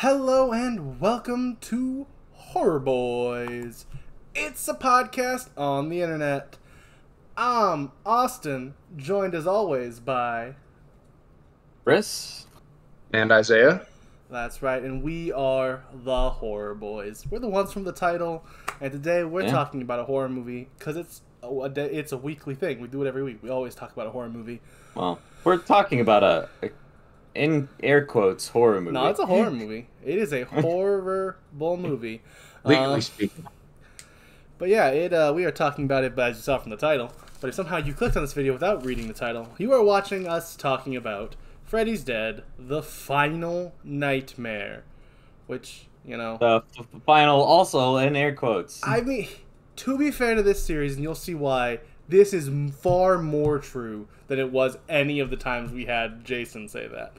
Hello and welcome to Horror Bois. It's a podcast on the internet. I'm Austin, joined as always by Chris and Isaiah. That's right, and we are the Horror Bois. We're the ones from the title, and today we're talking about a horror movie because it's a weekly thing. We do it every week. We always talk about a horror movie. Well, we're talking about a in air quotes, horror movie. No, it's a horror movie. It is a horrible movie. Legally speaking. But yeah, we are talking about it, but as you saw from the title. But if somehow you clicked on this video without reading the title, you are watching us talking about Freddy's Dead: The Final Nightmare. Which, you know... The final, also in air quotes. I mean, to be fair to this series, and you'll see why... This is far more true than it was any of the times we had Jason say that.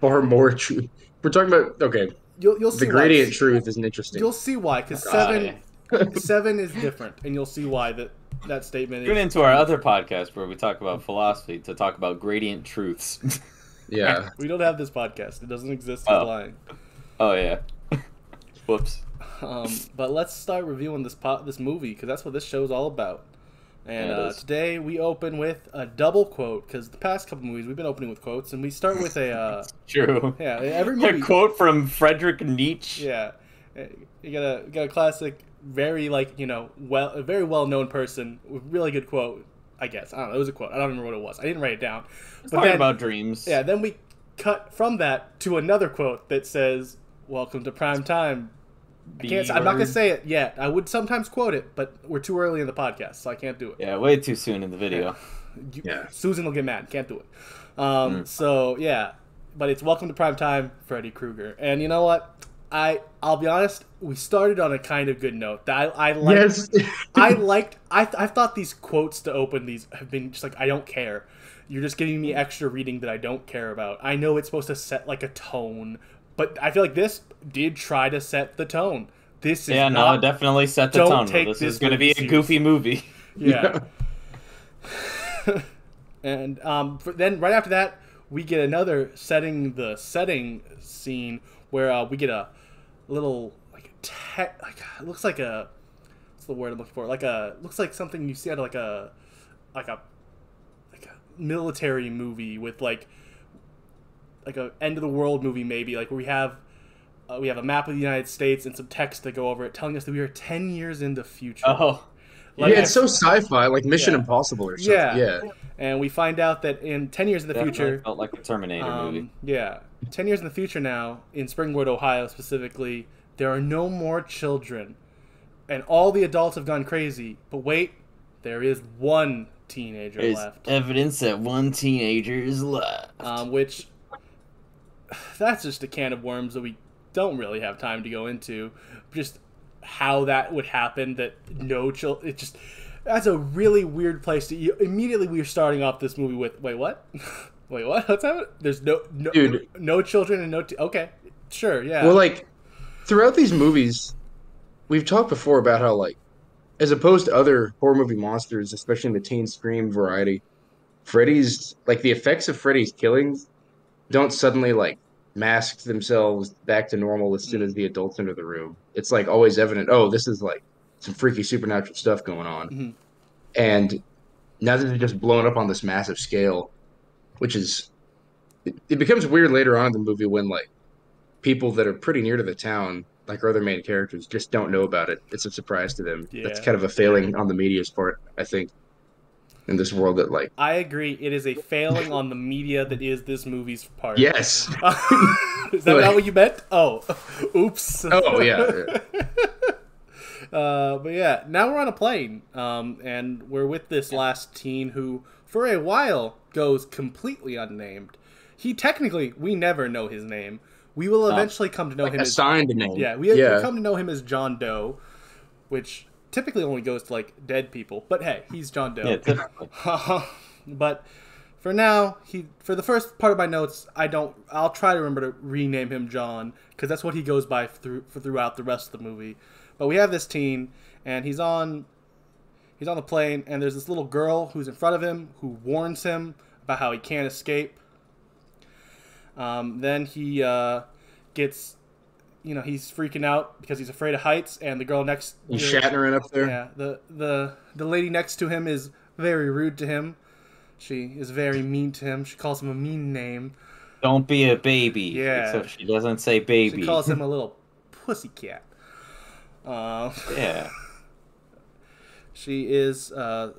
Far more true. We're talking about, okay, you'll see the gradient why. Truth isn't interesting. You'll see why, because seven is different, and you'll see why that statement is... Tune into our other podcast where we talk about philosophy to talk about gradient truths. Yeah. We don't have this podcast. It doesn't exist online. Oh, yeah. Whoops. But let's start reviewing this movie, because that's what this show's all about. And today we open with a double quote, because the past couple movies we've been opening with quotes, and we start with a... true. Yeah, every movie... A quote from Friedrich Nietzsche. Yeah. You got a classic, very, like, you know, a very well-known person with really good quote, I guess. I don't know, it was a quote. I don't remember what it was. I didn't write it down. But talking about dreams. Yeah, then we cut from that to another quote that says, "Welcome to prime time." I'm not going to say it yet. I would sometimes quote it, but we're too early in the podcast, so I can't do it. Yeah, way too soon in the video. Yeah. Susan will get mad. Can't do it. So, yeah. But it's Welcome to Prime Time, Freddy Krueger. And you know what? I'll be honest, we started on a kind of good note. I liked... Yes. I thought these quotes to open these have been just like, I don't care. You're just giving me extra reading that I don't care about. I know it's supposed to set like a tone, but I feel like this did try to set the tone. This is it definitely set the tone. This is going to be a goofy movie. Yeah. And then right after that, we get another setting scene where we get a little it looks like a what's the word I'm looking for? Like a looks like something you see out of like a military movie with like a end of the world movie maybe, like where we have a map of the United States and some text that go over it telling us that we are 10 years in the future. Oh. Like, yeah, it's so sci-fi, like Mission Impossible or something. Yeah. And we find out that in 10 years in the future... It felt like a Terminator movie. Yeah. 10 years in the future now, in Springwood, Ohio specifically, there are no more children. And all the adults have gone crazy. But wait, there is one teenager left. There's evidence that one teenager is left. Which... That's just a can of worms that we don't really have time to go into. Just how that would happen, that no child... It just... That's a really weird place to... Immediately we were starting off this movie with, wait, what? Wait, what? What's happening? There's no children and no... Okay, sure, yeah. Well, like, throughout these movies, we've talked before about how, like, as opposed to other horror movie monsters, especially in the teen scream variety, Freddy's... Like, the effects of Freddy's killings don't suddenly, like, mask themselves back to normal as soon as the adults enter the room. It's, like, always evident, oh, this is, like, some freaky supernatural stuff going on. Mm-hmm. And now that they're just blown up on this massive scale, which is... It becomes weird later on in the movie when, like, people that are pretty near to the town, like our other main characters, just don't know about it. It's a surprise to them. Yeah. That's kind of a failing on the media's part, I think. In this world that, like... I agree. It is a failing on the media that is this movie's part. Yes. Is that not what you meant? Oh. Oops. Oh, yeah. But, yeah. Now we're on a plane. And we're with this last teen who, for a while, goes completely unnamed. He technically... We never know his name. We will eventually come to know him as... Assigned a name. Yeah. We come to know him as John Doe, which... Typically only goes to, like, dead people. But, hey, he's John Doe. Yeah, but for now, for the first part of my notes, I'll try to remember to rename him John, because that's what he goes by throughout the rest of the movie. But we have this teen, and he's on the plane, and there's this little girl who's in front of him who warns him about how he can't escape. Then he gets, you know, he's freaking out because he's afraid of heights, and the girl next to him, Shatnering up there. Yeah, the lady next to him is very rude to him. She is very mean to him. She calls him a mean name. Don't be a baby. Yeah. Except she doesn't say baby. She calls him a little pussycat. Yeah. She is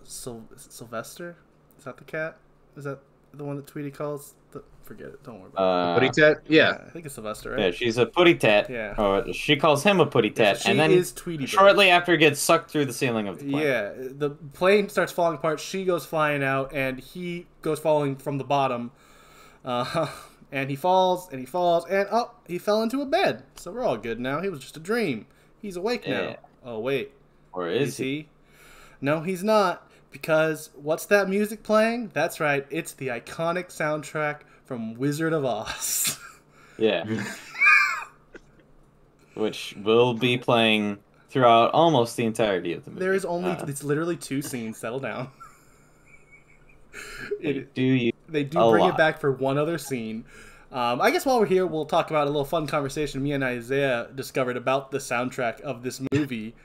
Sylvester. Is that the cat? Is that the one that Tweety calls? Forget it. Don't worry about it. Putty tat? Yeah. I think it's Sylvester, right? Yeah, she's a putty tat. Yeah. Oh, she calls him a putty tat. She and then is Tweety. Shortly after, gets sucked through the ceiling of the plane. Yeah. The plane starts falling apart. She goes flying out, and he goes falling from the bottom. And he falls, and he falls, and oh, he fell into a bed. So we're all good now. He was just a dream. He's awake now. Yeah. Oh, wait. Or is he? No, he's not. Because what's that music playing? That's right. It's the iconic soundtrack from Wizard of Oz. Yeah. Which will be playing throughout almost the entirety of the movie. There is only... It's literally 2 scenes. Settle down. They do bring it back for one other scene. I guess while we're here, we'll talk about a little fun conversation me and Isaiah discovered about the soundtrack of this movie.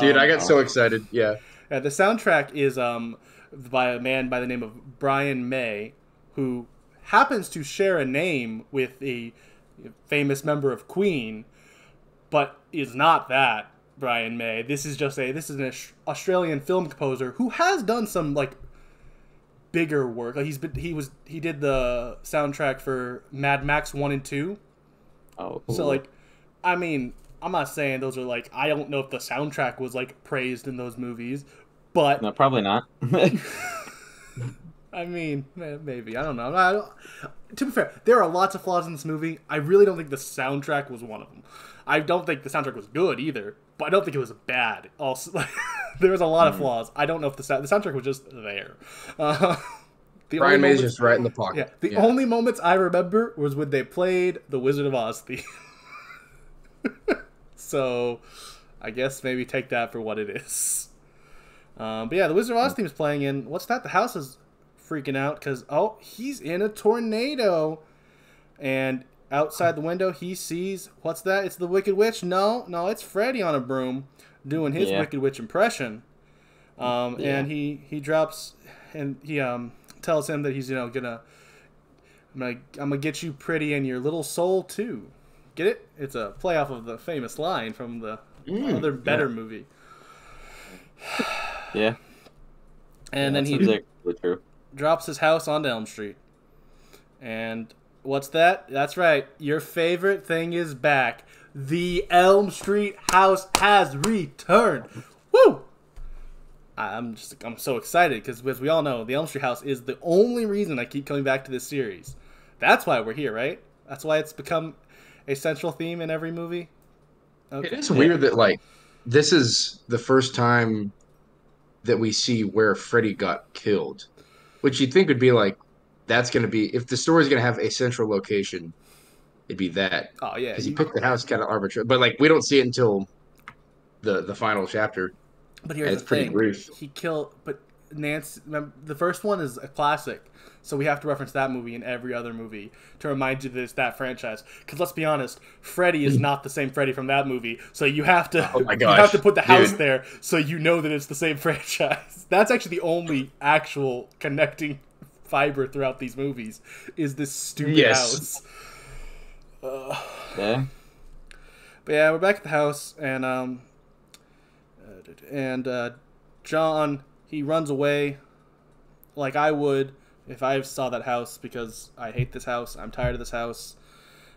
Dude, I got so excited. Yeah. The soundtrack is by a man by the name of Brian May, who happens to share a name with a famous member of Queen, but is not that Brian May. This is just an Australian film composer who has done some like bigger work. Like he did the soundtrack for Mad Max 1 and 2. Oh, cool. So like, I mean, I'm not saying those are like, I don't know if the soundtrack was like praised in those movies, but no, probably not. I mean, maybe. I don't know. To be fair, there are lots of flaws in this movie. I really don't think the soundtrack was one of them. I don't think the soundtrack was good either, but I don't think it was bad. Also, like, there was a lot of flaws. I don't know if the soundtrack was just there. Brian May's just right in the pocket. Yeah, the only moments I remember was when they played the Wizard of Oz theme. So, I guess maybe take that for what it is. But yeah, the Wizard of Oz theme is playing in... What's that? The house is... freaking out because oh, he's in a tornado, and outside the window he sees what's that? It's the Wicked Witch. No, it's Freddy on a broom doing his Wicked Witch impression. And he drops, and he tells him that he's, you know, I'm gonna get you pretty and your little soul too. Get it? It's a playoff of the famous line from the other better movie. Yeah. And then he exactly true. Drops his house onto Elm Street. And what's that? That's right. Your favorite thing is back. The Elm Street house has returned. Woo! I'm so excited because, as we all know, the Elm Street house is the only reason I keep coming back to this series. That's why we're here, right? That's why it's become a central theme in every movie. Okay. It is weird that, like, this is the first time that we see where Freddy got killed. Which you'd think would be like, that's going to be, if the story's going to have a central location, it'd be that. Oh, yeah. Because he picked the house kind of arbitrary. But, like, we don't see it until the final chapter. But here's the thing. It's pretty brief. He killed, but Nancy, remember, the first one is a classic. So we have to reference that movie in every other movie to remind you that it's that franchise. Because let's be honest, Freddy is not the same Freddy from that movie. So you have to, oh my gosh, you have to put the house there so you know that it's the same franchise. That's actually the only actual connecting fiber throughout these movies is this stupid house. Yeah. But yeah, we're back at the house, and John, he runs away, like I would. If I saw that house, because I hate this house, I'm tired of this house.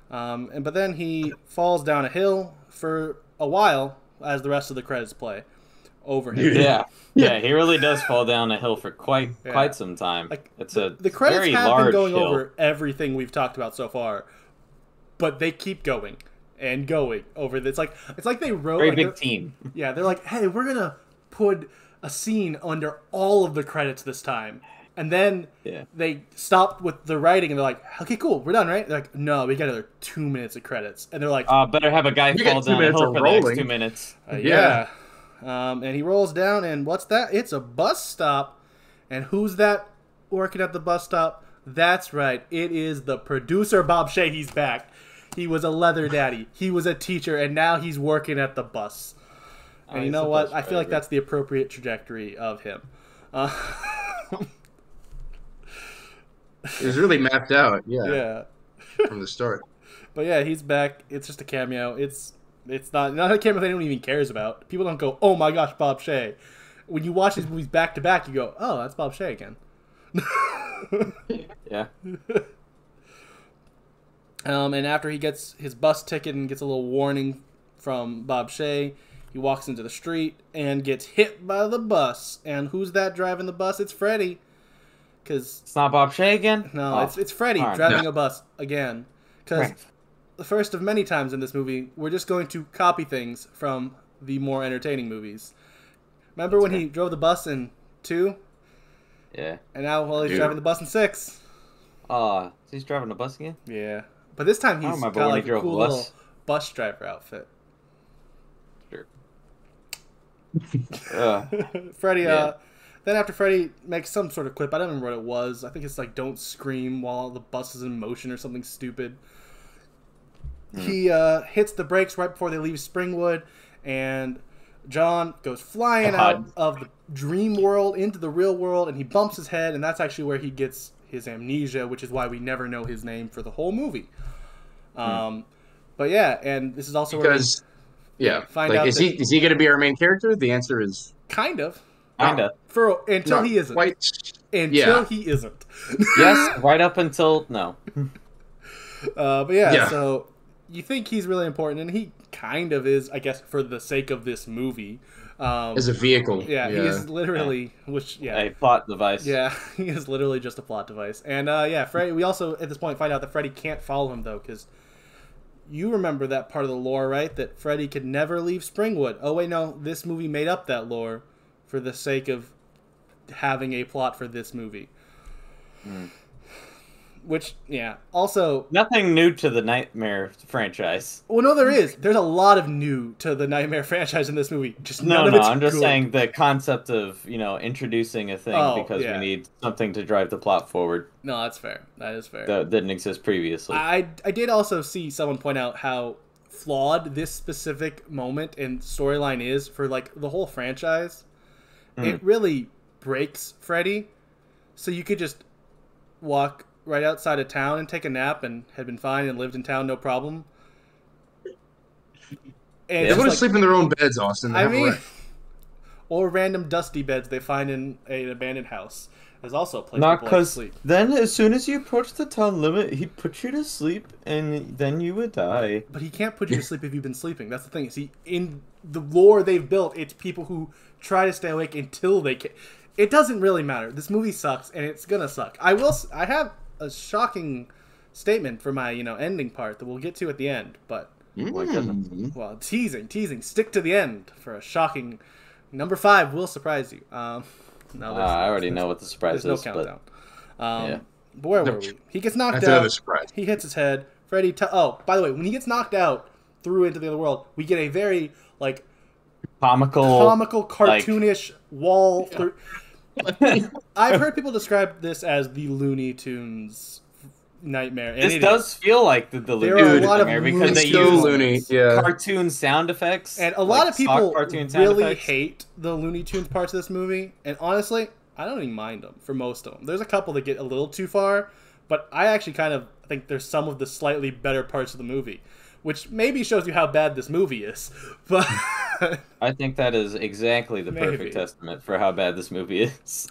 But then he falls down a hill for a while as the rest of the credits play over him. Yeah, he really does fall down a hill for quite some time. Like, it's the credits very have large been going hill. Over everything we've talked about so far, but they keep going and going over. It's like they wrote very like big team. Yeah, they're like, hey, we're gonna put a scene under all of the credits this time. And then they stopped with the writing, and they're like, okay, cool, we're done, right? They're like, no, we got another 2 minutes of credits. And they're like, better have a guy fall down a hill for the next 2 minutes. And he rolls down, and what's that? It's a bus stop. And who's that working at the bus stop? That's right. It is the producer, Bob Shaye. He's back. He was a leather daddy. He was a teacher, and now he's working at the bus. And you know what? I feel like that's the appropriate trajectory of him. It was really mapped out, yeah. Yeah. From the start. But yeah, he's back. It's just a cameo. It's not a cameo that anyone even cares about. People don't go, oh my gosh, Bob Shaye. When you watch these movies back to back, you go, oh, that's Bob Shaye again. Yeah. And after he gets his bus ticket and gets a little warning from Bob Shaye, he walks into the street and gets hit by the bus. And who's that driving the bus? It's Freddy. Cause it's not Bob Shaye again? No, oh. it's Freddy driving a bus again. Because the first of many times in this movie, we're just going to copy things from the more entertaining movies. Remember when he drove the bus in 2? Yeah. And now he's driving the bus in 6. So he's driving the bus again? Yeah. But this time he's got like a cool little bus driver outfit. Sure. Freddy, yeah. Then after Freddy makes some sort of quip, I don't remember what it was. I think it's like, don't scream while the bus is in motion or something stupid. He hits the brakes right before they leave Springwood, and John goes flying out of the dream world into the real world, and he bumps his head, and that's actually where he gets his amnesia, which is why we never know his name for the whole movie. But yeah, and this is also because, where we find out is he going to be our main character? The answer is kind of. Until he isn't. Until he isn't. Yes, right up until no. But yeah, so you think he's really important, and he kind of is, I guess, for the sake of this movie. As a vehicle. Yeah, he is literally, a plot device. Yeah, he is literally just a plot device. And yeah, Freddy, we also at this point find out that Freddy can't follow him, though, because you remember that part of the lore, right? That Freddy could never leave Springwood. Oh, wait, no, this movie made up that lore for the sake of having a plot for this movie. Which, yeah, also... Nothing new to the Nightmare franchise. Well, no, there is. There's a lot of new to the Nightmare franchise in this movie. Just I'm just saying the concept of, you know, introducing a thing we need something to drive the plot forward. No, that's fair. That is fair. That didn't exist previously. I did also see someone point out how flawed this specific moment and storyline is for, like, the whole franchise. It really breaks Freddy, so you could just walk right outside of town and take a nap and had been fine and lived in town no problem. And they would like, sleep in their own beds, Austin. I mean, or random dusty beds they find in an abandoned house. There's also a place to sleep. Then as soon as you approach the town limit, he'd put you to sleep and then you would die. But he can't put you to sleep if you've been sleeping. That's the thing. See, in the lore they've built, it's people who try to stay awake until they can. It doesn't really matter. This movie sucks, and it's gonna suck. I have a shocking statement for my, you know, ending part that we'll get to at the end, but... Well, teasing. Stick to the end for a shocking... Number 5 will surprise you. No, I already know what the surprise is. There's no countdown. But where were we? He gets knocked out. He hits his head. Freddy... Oh, by the way, when he gets knocked out through into the other world, we get a very, like... Comical, cartoonish wall. I've heard people describe this as the Looney Tunes Nightmare. This does feel like the Looney Tunes Nightmare because they use cartoon sound effects. And a lot of people really hate the Looney Tunes parts of this movie. And honestly, I don't even mind them for most of them. There's a couple that get a little too far, but I actually kind of think there's some of the slightly better parts of the movie, which maybe shows you how bad this movie is. But I think that is exactly the perfect testament for how bad this movie is.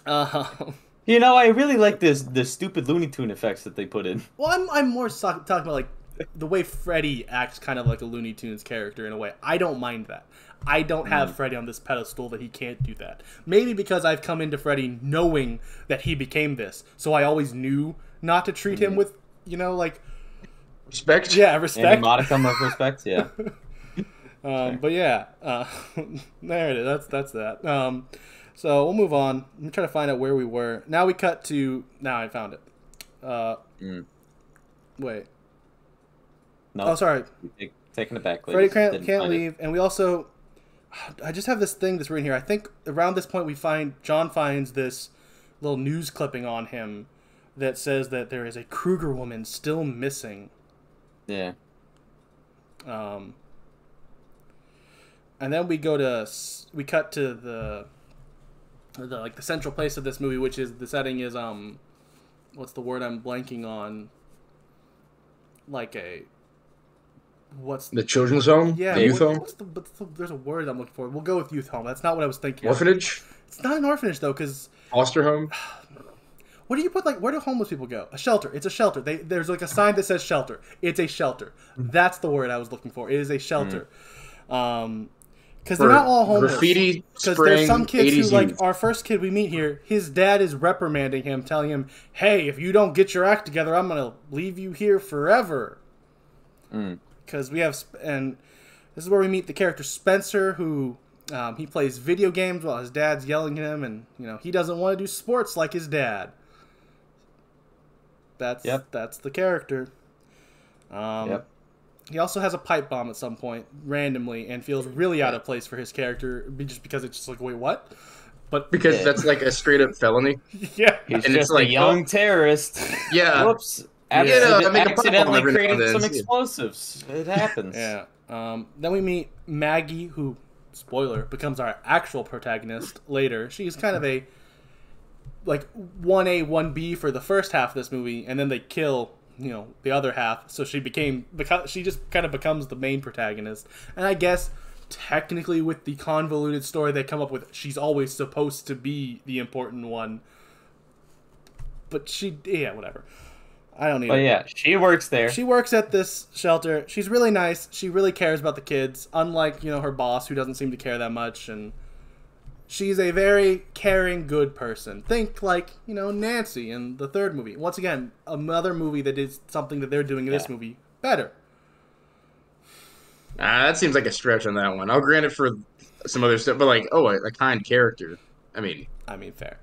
You know, I really like the stupid Looney Tune effects that they put in. Well, I'm more talking about like the way Freddy acts, kind of like a Looney Tunes character in a way. I don't mind that. I don't have Freddy on this pedestal that he can't do that. Maybe because I've come into Freddy knowing that he became this, so I always knew not to treat him with, you know, like respect. Yeah, respect. And a modicum of respect. Yeah. But yeah, there it is. That's that. So we'll move on. I'm trying to find out where we were. Now we cut to. Now I found it. Wait. No. Oh, sorry. Taking it back. Freddy can't leave, and we also. I just have this thing that's written here. I think around this point we find John finds this little news clipping on him that says that there is a Krueger woman still missing. Yeah. And then we go to, we cut to the like the central place of this movie, which is the setting is what's the word I'm blanking on? Like a, what's the children's home? Yeah, the youth home. What's the, there's a word I'm looking for. We'll go with youth home. That's not what I was thinking. Orphanage. It's not an orphanage though, because foster home. What do you put? Like, where do homeless people go? A shelter. It's a shelter. There's like a sign that says shelter. It's a shelter. That's the word I was looking for. It is a shelter. Mm. Because they're not all homeless. Graffiti, because there's some kids who, like, our first kid we meet here, his dad is reprimanding him, telling him, hey, if you don't get your act together, I'm going to leave you here forever. Because we have, and this is where we meet the character Spencer, who, he plays video games while his dad's yelling at him, and, you know, he doesn't want to do sports like his dad. That's the character. He also has a pipe bomb at some point, randomly, and feels really out of place for his character, just because it's just like, wait, what? But because that's like a straight-up felony. Yeah. He's and just it's like, a young terrorist. Yeah. Whoops. Accidentally created some explosives. It happens. Yeah. Then we meet Maggie, who, spoiler, becomes our actual protagonist later. She's kind of a, like, 1A, 1B for the first half of this movie, and then they kill, you know, the other half, so she just kind of becomes the main protagonist. And I guess technically with the convoluted story they come up with, she's always supposed to be the important one, but she, yeah, whatever, I don't need it. But yeah, she works there. She works at this shelter. She's really nice. She really cares about the kids, unlike, you know, her boss, who doesn't seem to care that much. And she's a very caring, good person. Think, like, you know, Nancy in the third movie. Once again, another movie that did something that they're doing in this movie better. That seems like a stretch on that one. I'll grant it for some other stuff, but, like, oh, a kind character. I mean, fair.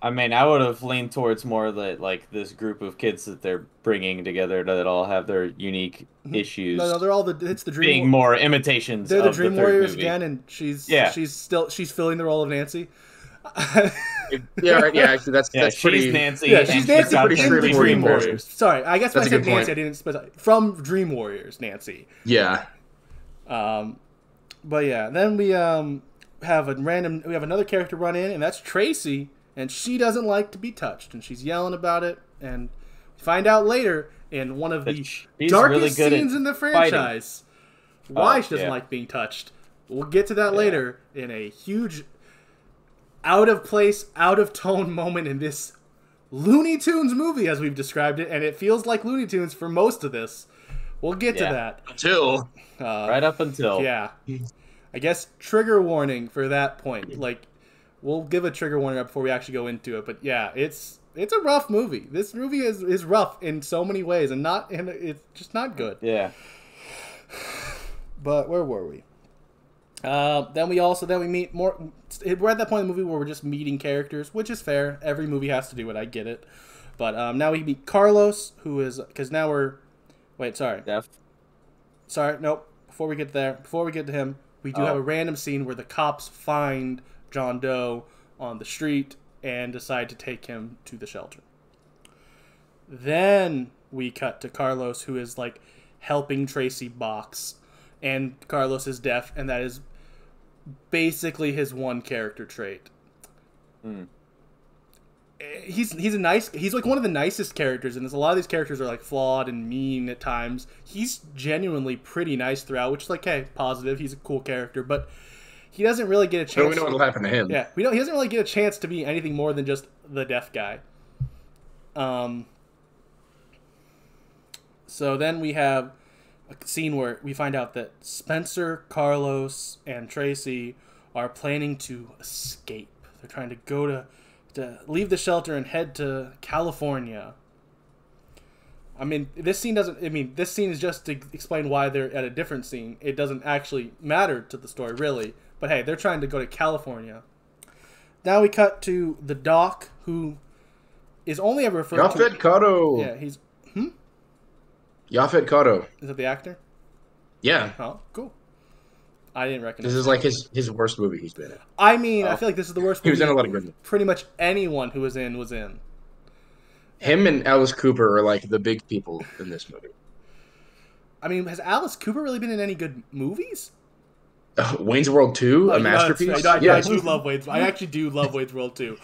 I mean, I would have leaned towards more that, like, this group of kids that they're bringing together that all have their unique issues. No, they're all it's the dream. Being more imitations. They're the Dream Warriors again, and she's filling the role of Nancy. Actually, that's pretty. She's Nancy. Yeah, she's Nancy. Pretty sure Dream Warriors. Sorry, I guess when I said Nancy, I didn't specify. From Dream Warriors, Nancy. Yeah. But yeah, then we we have another character run in, and that's Tracy. And she doesn't like to be touched, and she's yelling about it. And we find out later in one of the darkest scenes in the franchise why she doesn't like being touched. We'll get to that later in a huge out-of-place, out-of-tone moment in this Looney Tunes movie, as we've described it. And it feels like Looney Tunes for most of this. We'll get to that. Until. Right up until. Yeah. I guess trigger warning for that point. Like, we'll give a trigger warning before we actually go into it, but yeah, it's a rough movie. This movie is rough in so many ways, and it's just not good. Yeah. But where were we? Then we meet more. We're at that point in the movie where we're just meeting characters, which is fair. Every movie has to do it. I get it. But now we meet Carlos, who is before we get to him, we do have a random scene where the cops find John Doe on the street and decide to take him to the shelter. Then we cut to Carlos, who is like helping Tracy box, and Carlos is deaf, and that is basically his one character trait. He's like one of the nicest characters, and a lot of these characters are like flawed and mean at times. He's genuinely pretty nice throughout, which is like, hey, positive, he's a cool character, but he doesn't really get a chance. So we know what'll happen to him. Yeah, he doesn't really get a chance to be anything more than just the deaf guy. So then we have a scene where we find out that Spencer, Carlos, and Tracy are planning to escape. They're trying to go to leave the shelter and head to California. This scene is just to explain why they're at a different scene. It doesn't actually matter to the story, really. But hey, they're trying to go to California. Now we cut to the Doc, who is only ever referred to... Yaphet Kotto! Yeah, he's... Yaphet Kotto. Is that the actor? Yeah. Oh, cool. I didn't recognize This is like his worst movie he's been in. I mean, I feel like this is the worst movie. He was in a lot of good. Pretty much anyone who was in. Him and Alice Cooper are like the big people in this movie. I mean, has Alice Cooper really been in any good movies? Wayne's World 2, a masterpiece. I actually do love Wayne's World 2,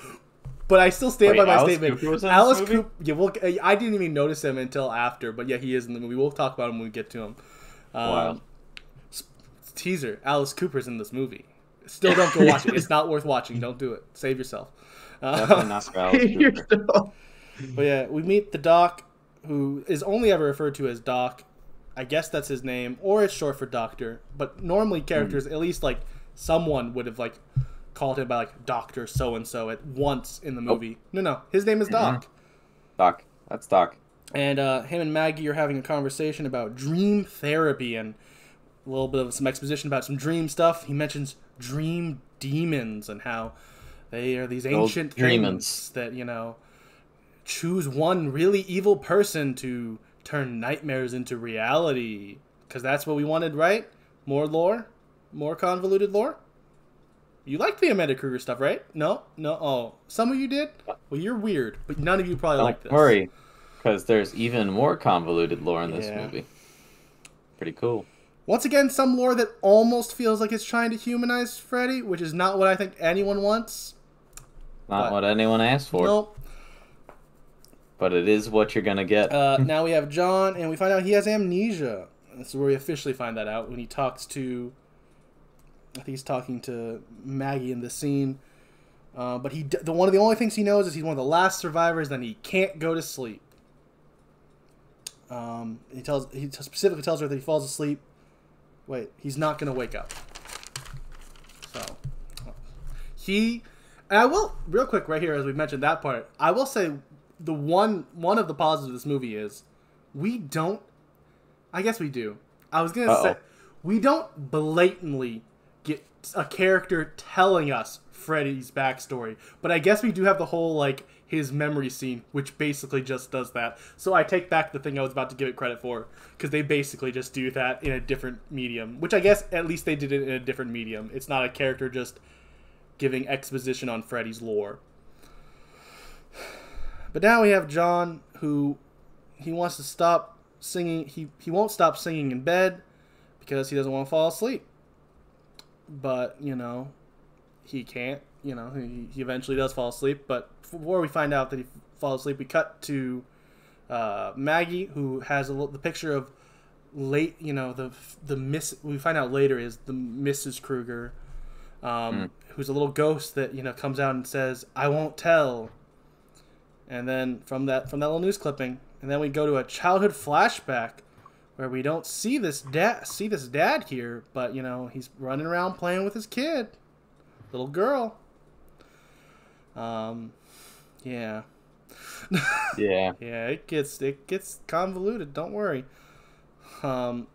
but I still stand by my statement. Alice Cooper, yeah, I didn't even notice him until after, but yeah, he is in the movie. We'll talk about him when we get to him. Wow. Teaser: Alice Cooper's in this movie. Still don't go watch it. It's not worth watching. Don't do it. Save yourself. Definitely not for Alice Cooper. But yeah, we meet the Doc, who is only ever referred to as Doc. I guess that's his name, or it's short for Doctor. But normally characters, at least like someone would have like called him by like Doctor so and so at once in the movie. Oh. No, his name is Doc. Doc, that's Doc. And him and Maggie are having a conversation about dream therapy and a little bit of some exposition about some dream stuff. He mentions dream demons and how they are these ancient demons that, you know, choose one really evil person to turn nightmares into reality, because that's what we wanted, right? More lore, more convoluted lore. You liked the Amanda Krueger stuff, right? No. Oh, some of you did. Well, you're weird, but none of you probably like this. Don't worry, because there's even more convoluted lore in this movie. Pretty cool. Once again, some lore that almost feels like it's trying to humanize Freddy, which is not what I think anyone wants. Not what anyone asked for. Nope. But it is what you're going to get. Now we have John, and we find out he has amnesia. This is where we officially find that out, when he talks to... I think he's talking to Maggie in this scene. But one of the only things he knows is he's one of the last survivors, and he can't go to sleep. He specifically tells her that he falls asleep. Wait, he's not going to wake up. So, and I will, real quick right here, as we mentioned that part, I will say... the one of the positives of this movie is we don't, I guess we do. I was going to say, we don't blatantly get a character telling us Freddy's backstory, but I guess we do have the whole, like, his memory scene, which basically just does that. So I take back the thing I was about to give it credit for, because they basically just do that in a different medium, which I guess at least they did it in a different medium. It's not a character just giving exposition on Freddy's lore. But now we have John, who he wants to stop singing. He won't stop singing in bed because he doesn't want to fall asleep. But, you know, he can't. You know, he eventually does fall asleep. But before we find out that he falls asleep, we cut to Maggie, who has the picture of we find out later is the Mrs. Krueger, who's a little ghost that, you know, comes out and says, "I won't tell." And then from that little news clipping, and then we go to a childhood flashback where we don't see this dad here, but, you know, he's running around playing with his kid, little girl. Yeah, it gets convoluted, don't worry. And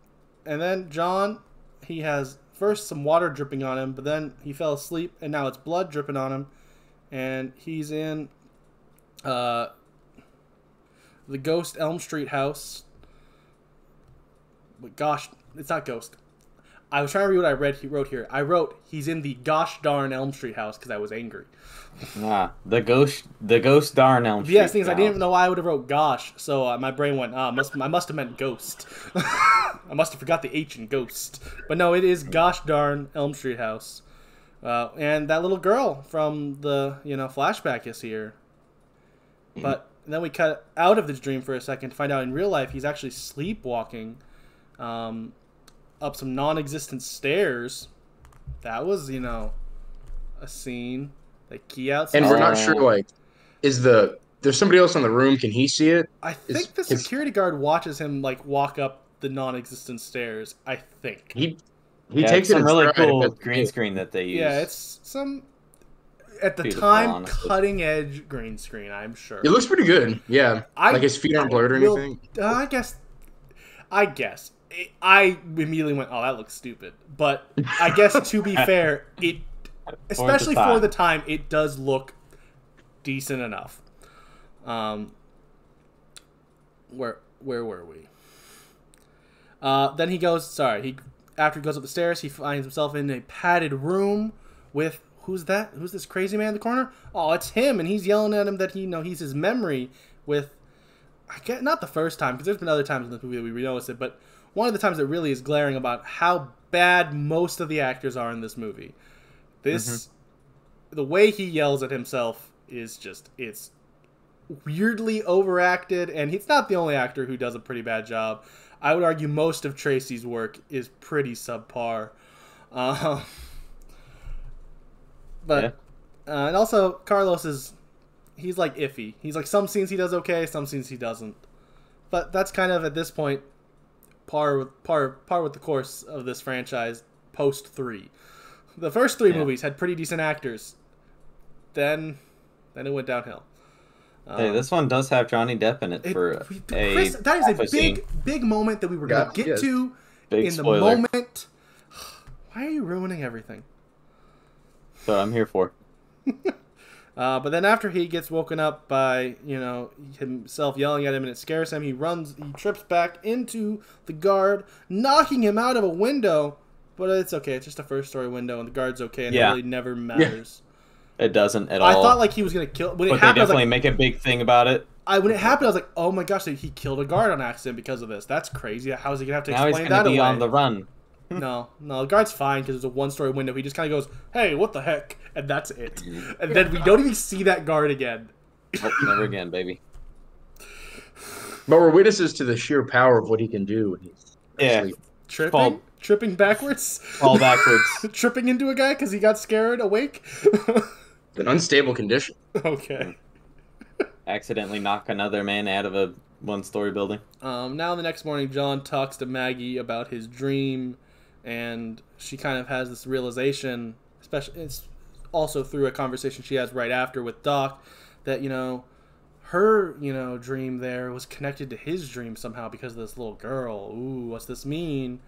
then John, he has first some water dripping on him, but then he fell asleep and now it's blood dripping on him, and he's in the ghost Elm Street house. But gosh, it's not ghost. I was trying to read what I wrote here. I wrote he's in the gosh darn Elm Street house because I was angry. Nah, the ghost darn Elm Street. Yeah, things I didn't even know why I would have wrote gosh. So my brain went, I must have meant ghost. I must have forgot the H in ghost. But no, it is gosh darn Elm Street house. And that little girl from the flashback is here. But then we cut out of this dream for a second to find out in real life he's actually sleepwalking up some non-existent stairs. That was, you know, a scene. The key outside. And we're not sure, like, there's somebody else in the room. Can he see it? I think the security guard watches him, like, walk up the non-existent stairs, I think. He takes it in really cool green screen that they use. Yeah, it's some... at the time, honestly, cutting edge green screen, I'm sure. It looks pretty good. Yeah. Like his feet aren't blurred or anything. I guess. I immediately went, oh, that looks stupid. But I guess, to be fair, especially for the time, it does look decent enough. Where were we? Then he goes, after he goes up the stairs, he finds himself in a padded room with... who's that? Who's this crazy man in the corner? Oh, it's him, and he's yelling at him that he's his memory. with, I guess, not the first time, because there's been other times in this movie that we notice it, but one of the times that really is glaring about how bad most of the actors are in this movie. This, the way he yells at himself is just, it's weirdly overacted, and he's not the only actor who does a pretty bad job. I would argue most of Tracy's work is pretty subpar. And also Carlos is, he's like iffy. He's like, some scenes he does okay, some scenes he doesn't. But that's kind of at this point par with the course of this franchise post 3. The first 3 movies had pretty decent actors. Then it went downhill. Hey, this one does have Johnny Depp in it That is a big moment that we were going to get to in the moment. Why are you ruining everything? That's what I'm here for. But then after he gets woken up by, you know, himself yelling at him and it scares him, he trips back into the guard, knocking him out of a window. But it's okay. It's just a first-story window, and the guard's okay, and it really never matters. It doesn't at all. I thought like he was gonna kill. When it happened, they definitely make a big thing about it. When it happened, I was like, "Oh my gosh, he killed a guard on accident because of this. That's crazy. How is he gonna have to explain that away?" Now he's gonna be on the run. No, the guard's fine because it's a one-story window. He just kind of goes, "Hey, what the heck?" and that's it. And then we don't even see that guard again. Nope, never again, baby. But we're witnesses to the sheer power of what he can do when he's actually tripping backwards. Fall backwards. Tripping into a guy because he got scared awake. An unstable condition. Okay. Accidentally knock another man out of a one-story building. Now the next morning, John talks to Maggie about his dream, and she kind of has this realization, especially it's also through a conversation she has right after with Doc, that, you know, her, you know, dream there was connected to his dream somehow because of this little girl. Ooh, what's this mean?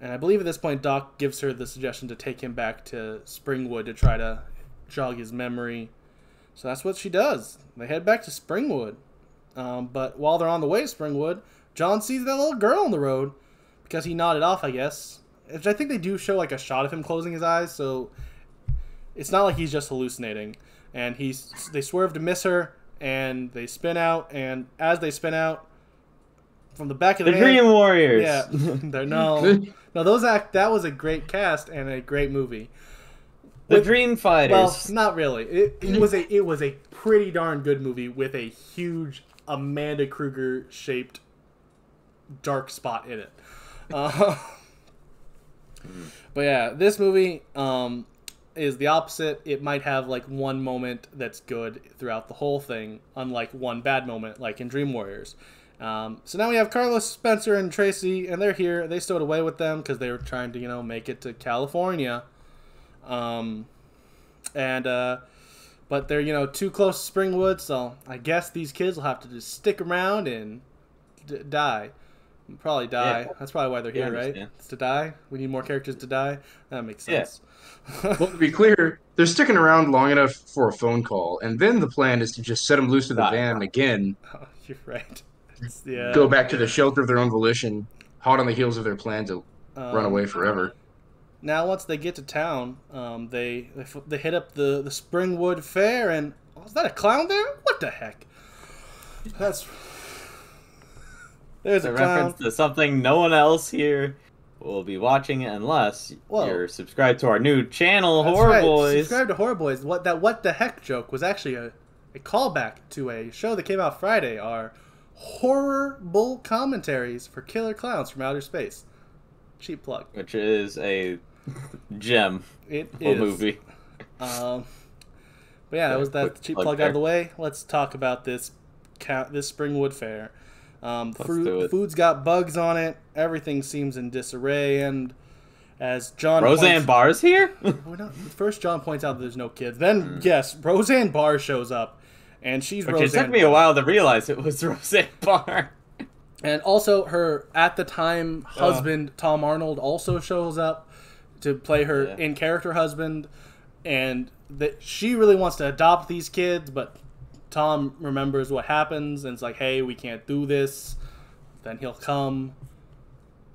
And I believe at this point, Doc gives her the suggestion to take him back to Springwood to try to jog his memory. So that's what she does. They head back to Springwood. But while they're on the way to Springwood, John sees that little girl on the road because he nodded off, I guess. Which I think they do show like a shot of him closing his eyes, so it's not like he's just hallucinating. And they swerve to miss her, and they spin out. And as they spin out, from the back of the Dream Warriors. Yeah, that was a great cast and a great movie. The Dream Fighters. Well, not really. It was a pretty darn good movie with a huge Amanda Krueger shaped dark spot in it. But yeah, this movie is the opposite. It might have like one moment that's good throughout the whole thing, unlike one bad moment like in Dream Warriors. So now we have Carlos, Spencer, and Tracy, and they're here. They stowed away with them because they were trying to, you know, make it to California. But they're, you know, too close to Springwood, so I guess these kids will have to just stick around and die. Probably die. Yeah. That's probably why they're here, right? It's to die. We need more characters to die. That makes sense. Yeah. Well, to be clear, they're sticking around long enough for a phone call, and then the plan is to just set them loose in the van again. Oh, you're right. Yeah. Go back to the shelter of their own volition, hot on the heels of their plan to run away forever. Now, once they get to town, they hit up the Springwood Fair, and is that a clown there? What the heck? There's a reference to something no one else here will be watching unless you're subscribed to our new channel, Horror Bois. Subscribe to Horror Bois. What the heck joke was actually a callback to a show that came out Friday. Our horrible commentaries for Killer Klowns from Outer Space. Cheap plug. Which is a gem. It is. Movie. But yeah, that was that cheap plug out of the way. Let's talk about this Springwood Fair. Food's got bugs on it. Everything seems in disarray. And as Roseanne Barr's here? First, John points out that there's no kids. Then, yes, Roseanne Barr shows up. And she's Roseanne. It took me a while to realize it was Roseanne Barr. And also her, at the time, husband, Tom Arnold, also shows up to play her in-character husband. And she really wants to adopt these kids, but Tom remembers what happens and it's like, hey, we can't do this. Then he'll come.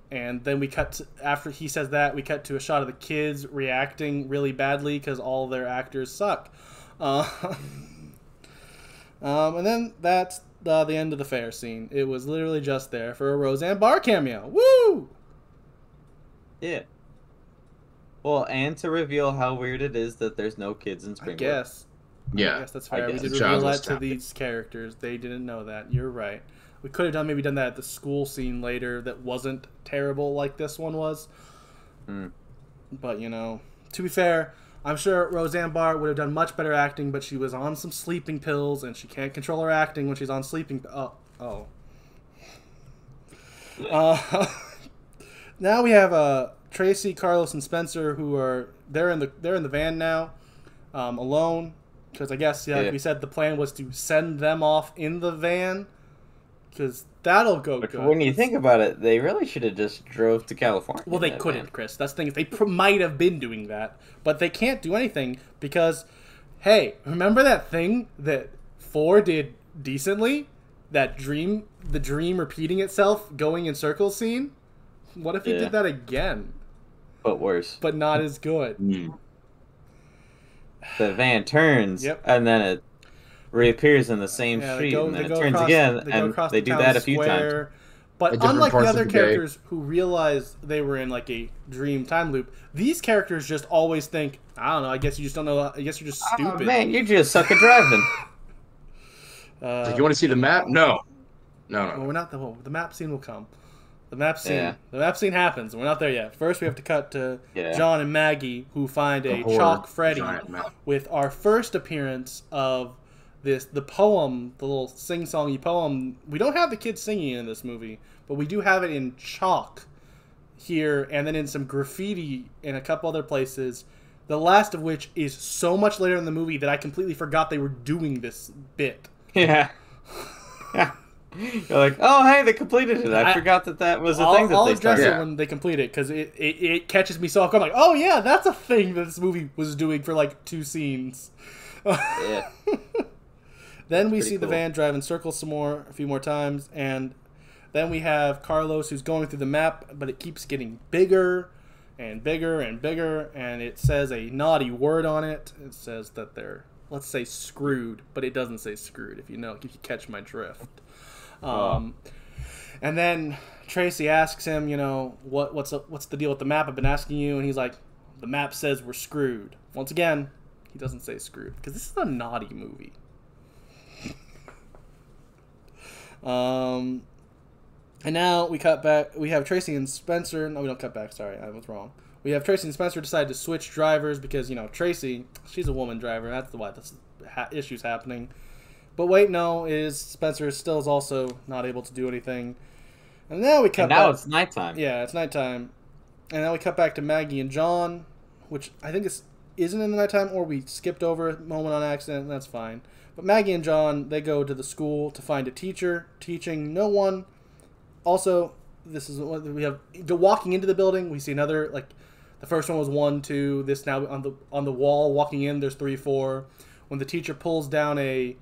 And then we cut to, after he says that, we cut to a shot of the kids reacting really badly because all their actors suck. And then that's the end of the fair scene. It was literally just there for a Roseanne Barr cameo. Woo! Yeah. Well, and to reveal how weird it is that there's no kids in Springwood. I guess. Yeah. I guess that's fair. We did reveal that to these characters. They didn't know that. You're right. We could have done maybe that at the school scene later that wasn't terrible like this one was. Mm. But, you know, to be fair, I'm sure Roseanne Barr would have done much better acting, but she was on some sleeping pills, and she can't control her acting when she's on sleeping... Now we have Tracy, Carlos, and Spencer, who are... They're in the van now, alone, because I guess, yeah, like we said, the plan was to send them off in the van, because that'll go good. When you think about it, they really should have just drove to California. Well, they couldn't, man. Chris. That's the thing. They might have been doing that, but they can't do anything because, hey, remember that thing that 4 did decently? That dream, the dream repeating itself, going in circles scene? What if he did that again? But worse. But not as good. Mm. The van turns, and then it reappears in the same street, and then it turns again, and they do that a few times. But unlike the other characters who realized they were in like a dream time loop, these characters just always think, I don't know, I guess you just don't know, I guess you're just stupid. Oh man, you just suck at driving. Like, you want to see the map? No. No, no. Well, we're not the map scene will come. The map scene happens. We're not there yet. First, we have to cut to John and Maggie, who find a chalk Freddy with our first appearance of the poem, the little sing-songy poem. We don't have the kids singing in this movie, but we do have it in chalk here, and then in some graffiti in a couple other places. The last of which is so much later in the movie that I completely forgot they were doing this bit. Yeah. You're like, oh, hey, they completed it. I forgot that was a thing that they started. I'll address it when they complete it, because it catches me so off guard. I'm like, oh, yeah, that's a thing that this movie was doing for, like, 2 scenes. Yeah. Then we see the van drive in circles some more, a few more times, and then we have Carlos, who's going through the map, but it keeps getting bigger and bigger and bigger, and it says a naughty word on it. It says that they're, let's say, screwed, but it doesn't say screwed, if you catch my drift. And then Tracy asks him, you know, what's the deal with the map? I've been asking you. And he's like, the map says we're screwed. Once again, he doesn't say screwed because this is a naughty movie. And now we cut back. We have Tracy and Spencer. No, we don't cut back. Sorry, I was wrong. We have Tracy and Spencer decide to switch drivers because, you know, Tracy, she's a woman driver. That's why this issue's happening. But wait, no, Spencer still is also not able to do anything. And now we cut back. Now it's nighttime. Yeah, it's nighttime. And now we cut back to Maggie and John, which I think isn't in the nighttime, or we skipped over a moment on accident, and that's fine. But Maggie and John, they go to the school to find a teacher, teaching no one. Also, this is what we have. Walking into the building, we see another, like, the first one was 1, 2. This now on the wall, walking in, there's 3, 4. When the teacher pulls down a...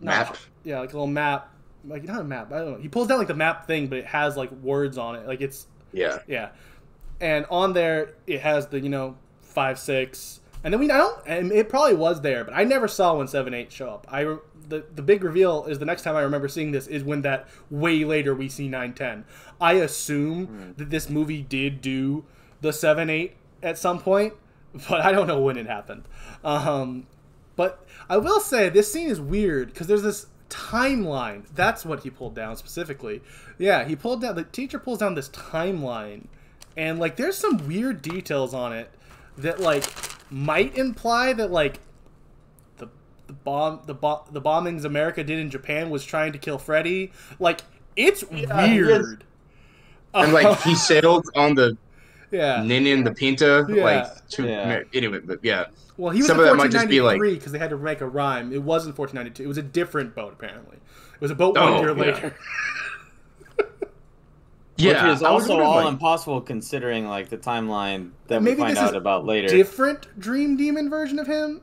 map. Yeah, like a little map. Like, not a map, I don't know. He pulls down like the map thing, but it has like words on it. Like it's... Yeah. Yeah. And on there, it has the, you know, 5, 6. And then it probably was there, but I never saw when 7, 8 show up. The big reveal is the next time I remember seeing this is when that way later we see 9, 10. I assume that this movie did do the 7, 8 at some point, but I don't know when it happened. But I will say this scene is weird because there's this timeline. That's what he pulled down specifically. Yeah, he pulled down, the teacher pulls down this timeline, and like there's some weird details on it that like might imply that like the bombings America did in Japan was trying to kill Freddy. Like it's weird. And like he sailed on the Ninin the Pinta like to anyway, but yeah. Well, he was in 1493 because they had to make a rhyme. It wasn't 1492. It was a different boat, apparently. It was a boat 1 year later. Yeah, which is also all impossible considering like the timeline that we find out about later. Different dream demon version of him.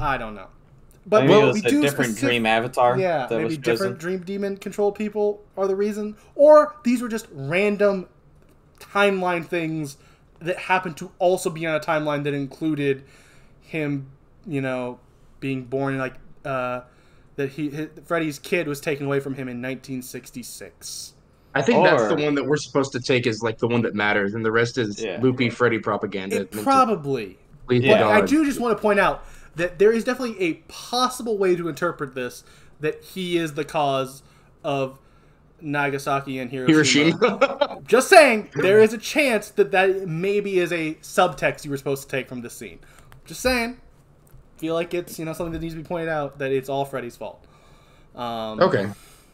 I don't know, but maybe it was a different dream avatar. Yeah, maybe different dream demon controlled people are the reason, or these were just random timeline things that happened to also be on a timeline that included him, you know, being born in like Freddy's kid was taken away from him in 1966. I think that's the one that we're supposed to take as like the one that matters, and the rest is loopy Freddy propaganda. Probably. But I do just want to point out that there is definitely a possible way to interpret this, that he is the cause of Nagasaki and Hiroshima. Just saying, there is a chance that that maybe is a subtext you were supposed to take from this scene. Just saying. Feel like it's, you know, something that needs to be pointed out, that it's all Freddy's fault. Okay.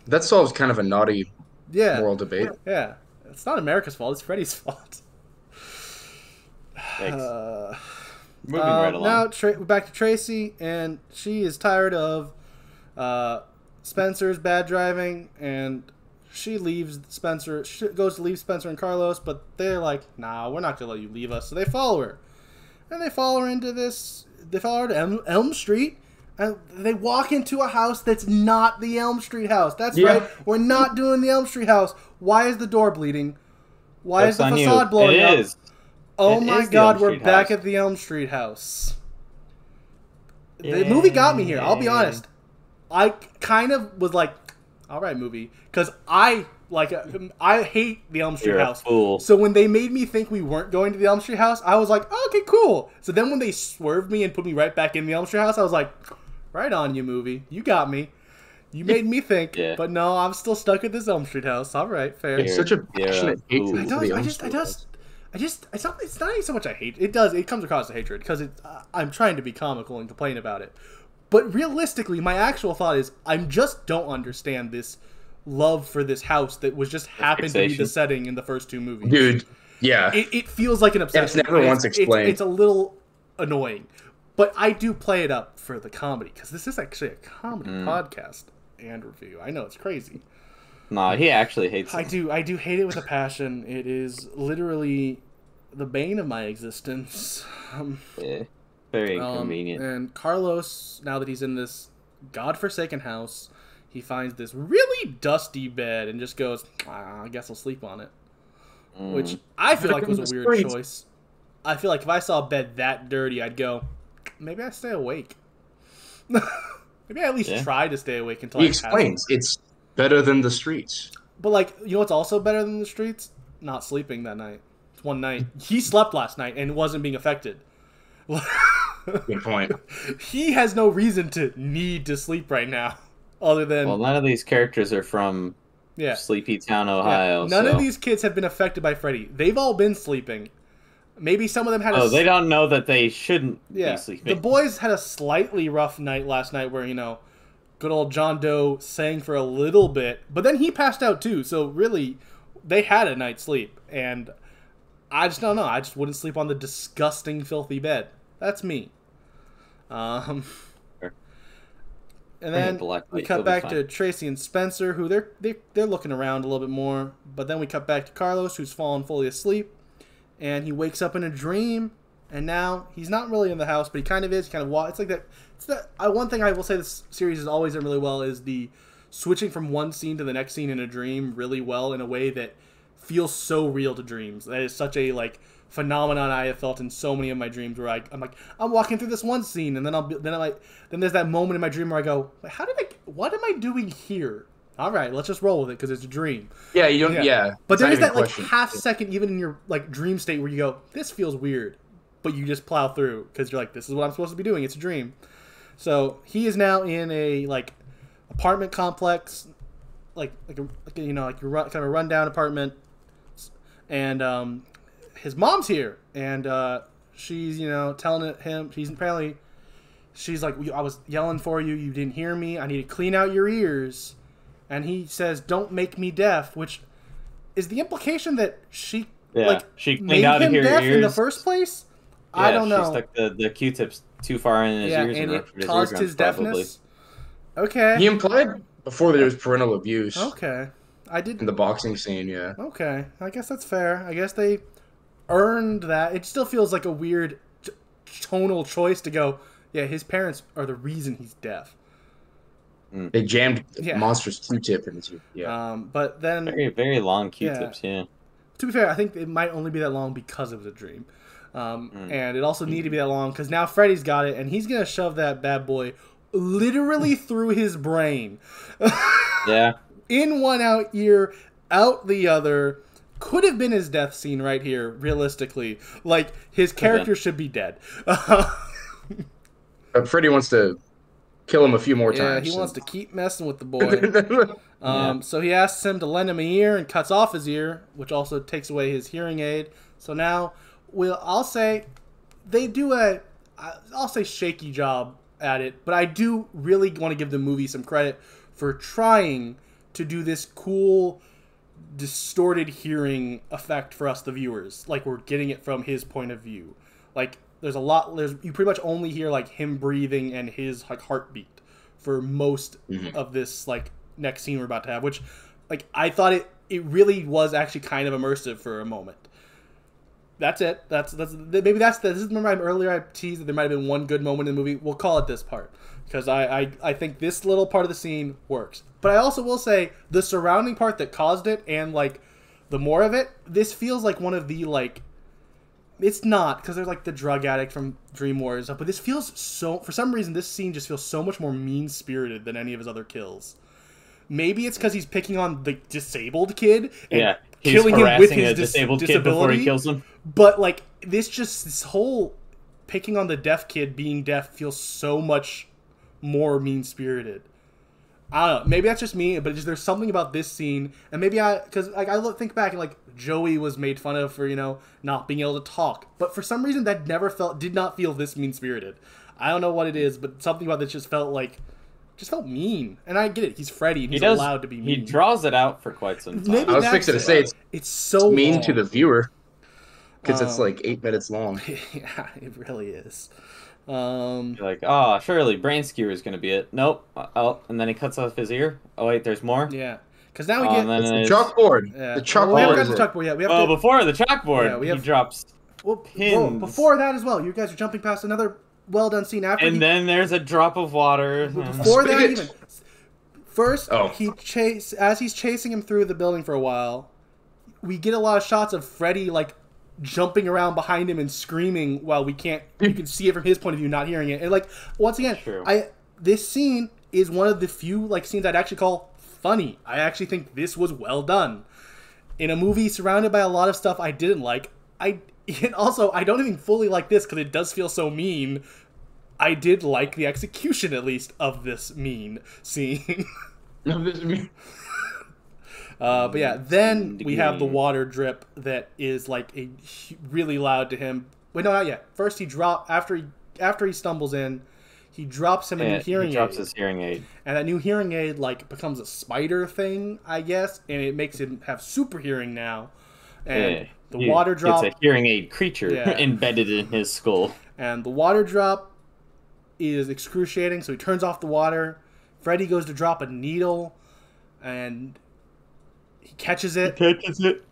That solves kind of a naughty moral debate. Yeah. It's not America's fault. It's Freddy's fault. Thanks. Moving right along. Now back to Tracy, and she is tired of Spencer's bad driving, and she leaves Spencer. She goes to leave Spencer and Carlos, but they're like, "Nah, we're not gonna let you leave us." So they follow her, and they follow her into this. They follow her to Elm Street, and they walk into a house that's not the Elm Street house. That's right. We're not doing the Elm Street house. Why is the door bleeding? Why is the facade blowing up? Oh my God, we're back at the Elm Street house. The movie got me here. I'll be honest. I kind of was like, all right, movie. Because I hate the Elm Street house. So when they made me think we weren't going to the Elm Street house, I was like, oh, okay, cool. So then when they swerved me and put me right back in the Elm Street house, I was like, right on you, movie. You got me. You made me think, but no, I'm still stuck at this Elm Street house. All right, fair. It's such a passionate hatred for the Elm Street house. It's not even so much I hate. It comes across as hatred because I'm trying to be comical and complain about it. But realistically, my actual thought is I just don't understand this love for this house that was just happened to be the setting in the first two movies. Dude, yeah. It feels like an obsession. It's never once explained. It's a little annoying. But I do play it up for the comedy because this is actually a comedy podcast and review. I know it's crazy. No, he actually hates it. I do hate it with a passion. It is literally the bane of my existence. Very inconvenient. And Carlos, now that he's in this godforsaken house, he finds this really dusty bed and just goes, I guess I'll sleep on it. Which I feel like was a weird choice. I feel like if I saw a bed that dirty, I'd go, maybe I stay awake. Maybe I at least try to stay awake until I explains. It's better than the streets. But, like, you know what's also better than the streets? Not sleeping that night. It's one night. He slept last night and wasn't being affected. Good point. He has no reason to need to sleep right now, other than none of these characters are from Sleepy Town, Ohio. Yeah. None of these kids have been affected by Freddy. They've all been sleeping. Maybe some of them had. They don't know that they shouldn't be sleeping. The boys had a slightly rough night last night, where good old John Doe sang for a little bit, but then he passed out too. So really, they had a night's sleep, and I just don't know. I just wouldn't sleep on the disgusting, filthy bed. That's me. And then we cut back to Tracy and Spencer, who they're looking around a little bit more. But then we cut back to Carlos, who's fallen fully asleep, and he wakes up in a dream. And now he's not really in the house, but he kind of is. It's like that. One thing I will say this series has always done really well is the switching from one scene to the next scene in a dream really well in a way that feels so real to dreams. That is such a phenomenon I have felt in so many of my dreams, where I'm like, I'm walking through this one scene, and then there's that moment in my dream where I go, what am I doing here? All right, let's just roll with it because it's a dream. Yeah, you don't. Yeah. But there is that half second, even in your dream state, where you go, this feels weird, but you just plow through because you're like, this is what I'm supposed to be doing. It's a dream. So he is now in a apartment complex, kind of a rundown apartment, and his mom's here, and she's telling him, she's like, I was yelling for you, you didn't hear me, I need to clean out your ears. And he says, don't make me deaf, which is the implication that she made him deaf in the first place. Yeah, I don't know. She stuck the Q-tips too far in his ears, and it caused his deafness. Okay. He implied before that it was parental abuse. Okay, I did in the boxing scene. Yeah. Okay, I guess that's fair. I guess they earned that. It still feels like a weird tonal choice to go, his parents are the reason he's deaf. They jammed monstrous Q-tip into but then very, very long Q-tips. Yeah. To be fair, I think it might only be that long because of the dream, and it also needed to be that long because now Freddy's got it, and he's gonna shove that bad boy literally through his brain. Yeah. In one out ear, out the other. Could have been his death scene right here, realistically. Like, his character should be dead. Freddy wants to kill him a few more times. Yeah, he wants to keep messing with the boy. So he asks him to lend him an ear and cuts off his ear, which also takes away his hearing aid. So now, I'll say they do a, I'll say shaky job at it, but I do really want to give the movie some credit for trying to do this cool distorted hearing effect for us, the viewers. Like, we're getting it from his point of view. Like, there's a lot, you pretty much only hear like him breathing and his like heartbeat for most of this like next scene we're about to have, which like I thought it really was actually kind of immersive for a moment. That's it. That's maybe that's the, this is, remember earlier I teased that there might have been one good moment in the movie. We'll call it this part because I think this little part of the scene works. But I also will say the surrounding part that caused it and like the more of it, this feels like one of the like, it's not because there's like the drug addict from Dream Warriors, but this feels so, for some reason this scene just feels so much more mean-spirited than any of his other kills. Maybe it's because he's picking on the disabled kid and killing him with his disabled kid before he kills him. But like this whole picking on the deaf kid being deaf feels so much more mean-spirited. I don't know. Maybe that's just me, but there's something about this scene, and maybe because like think back and like Joey was made fun of for not being able to talk, but for some reason that did not feel this mean-spirited. I don't know what it is, but something about this just felt mean. And I get it. He's Freddy. And he's allowed to be mean. He draws it out for quite some time. Maybe I was fixing to say it's so mean long to the viewer because it's like 8 minutes long. Yeah, it really is. You're like, oh, surely brain skewer is going to be it. Nope. Oh, and then he cuts off his ear. Oh wait, there's more. Yeah, because now we get the chalkboard. Yeah. The chalkboard. Well, we haven't got the chalkboard yet. We have before the chalkboard, he drops pins. Well, before that as well, you guys are jumping past another well-done scene after. And then there's a drop of water. Before that even. First, as he's chasing him through the building for a while, we get a lot of shots of Freddy, like, jumping around behind him and screaming while we can't, you can see it from his point of view, not hearing it. And, like, once again, this scene is one of the few, like, scenes I'd actually call funny. I actually think this was well done. In a movie surrounded by a lot of stuff I didn't like, and also, I don't even fully like this because it does feel so mean. I did like the execution, at least, of this mean scene. But yeah, then we have the water drip that is like a really loud to him. Wait, no, not yet. First, after he stumbles in, he drops him a new hearing aid. He drops his hearing aid, and that new hearing aid like becomes a spider thing, I guess, and it makes him have super hearing now. And the water drop. It's a hearing aid creature embedded in his skull. And the water drop is excruciating, so he turns off the water. Freddy goes to drop a needle, and he catches it. He catches it.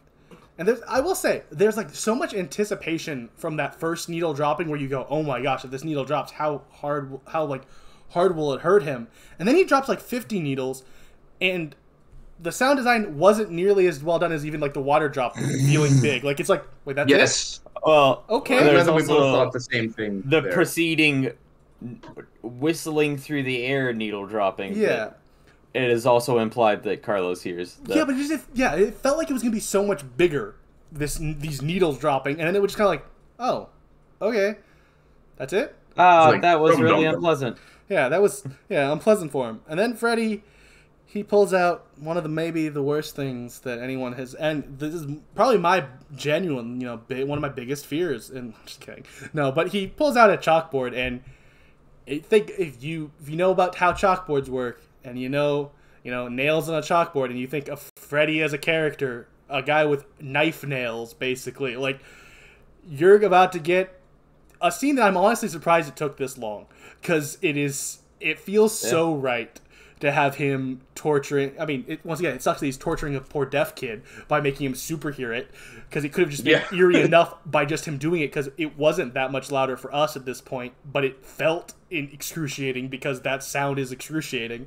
And I will say, there's like so much anticipation from that first needle dropping, where you go, "Oh my gosh, if this needle drops, how hard will it hurt him?" And then he drops like 50 needles, and the sound design wasn't nearly as well done as even like the water drop feeling big. Like it's like, wait, that's it? Well, okay. There's also we both thought the same thing. The preceding whistling through the air needle dropping. Yeah. It is also implied that Carlos hears. Yeah, but it felt like it was gonna be so much bigger. These needles dropping, and then it was just kind of like, oh, okay, that's it. That was really unpleasant. Yeah, that was unpleasant for him. And then Freddy, he pulls out one of the maybe the worst things that anyone has, and this is probably my genuine, one of my biggest fears. And I'm just kidding, no. But he pulls out a chalkboard, and I think if you know about how chalkboards work, and nails on a chalkboard, and you think of Freddy as a character, a guy with knife nails, basically. Like you're about to get a scene that I'm honestly surprised it took this long, because it feels so right to have him torturing. I mean, once again, it sucks that he's torturing a poor deaf kid by making him super hear it, because it could have just been eerie enough by just him doing it, because it wasn't that much louder for us at this point, but it felt excruciating because that sound is excruciating.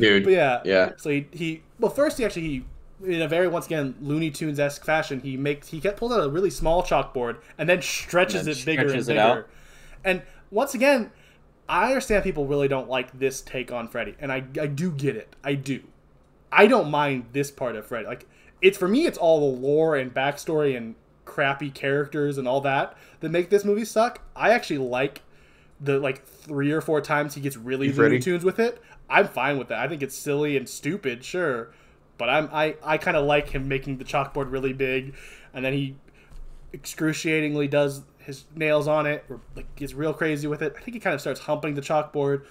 Dude. But yeah. So he in a very, once again, Looney Tunes-esque fashion, he pulls out a really small chalkboard and then stretches it bigger and bigger. And once again, I understand people really don't like this take on Freddy, and I do get it. I do. I don't mind this part of Freddy. Like, it's, for me, it's all the lore and backstory and crappy characters and all that that make this movie suck. I actually like the, like, 3 or 4 times he gets really Looney Tunes with it. I'm fine with that. I think it's silly and stupid, sure, but I kind of like him making the chalkboard really big, and then he excruciatingly does his nails on it, or like gets real crazy with it. I think he kind of starts humping the chalkboard,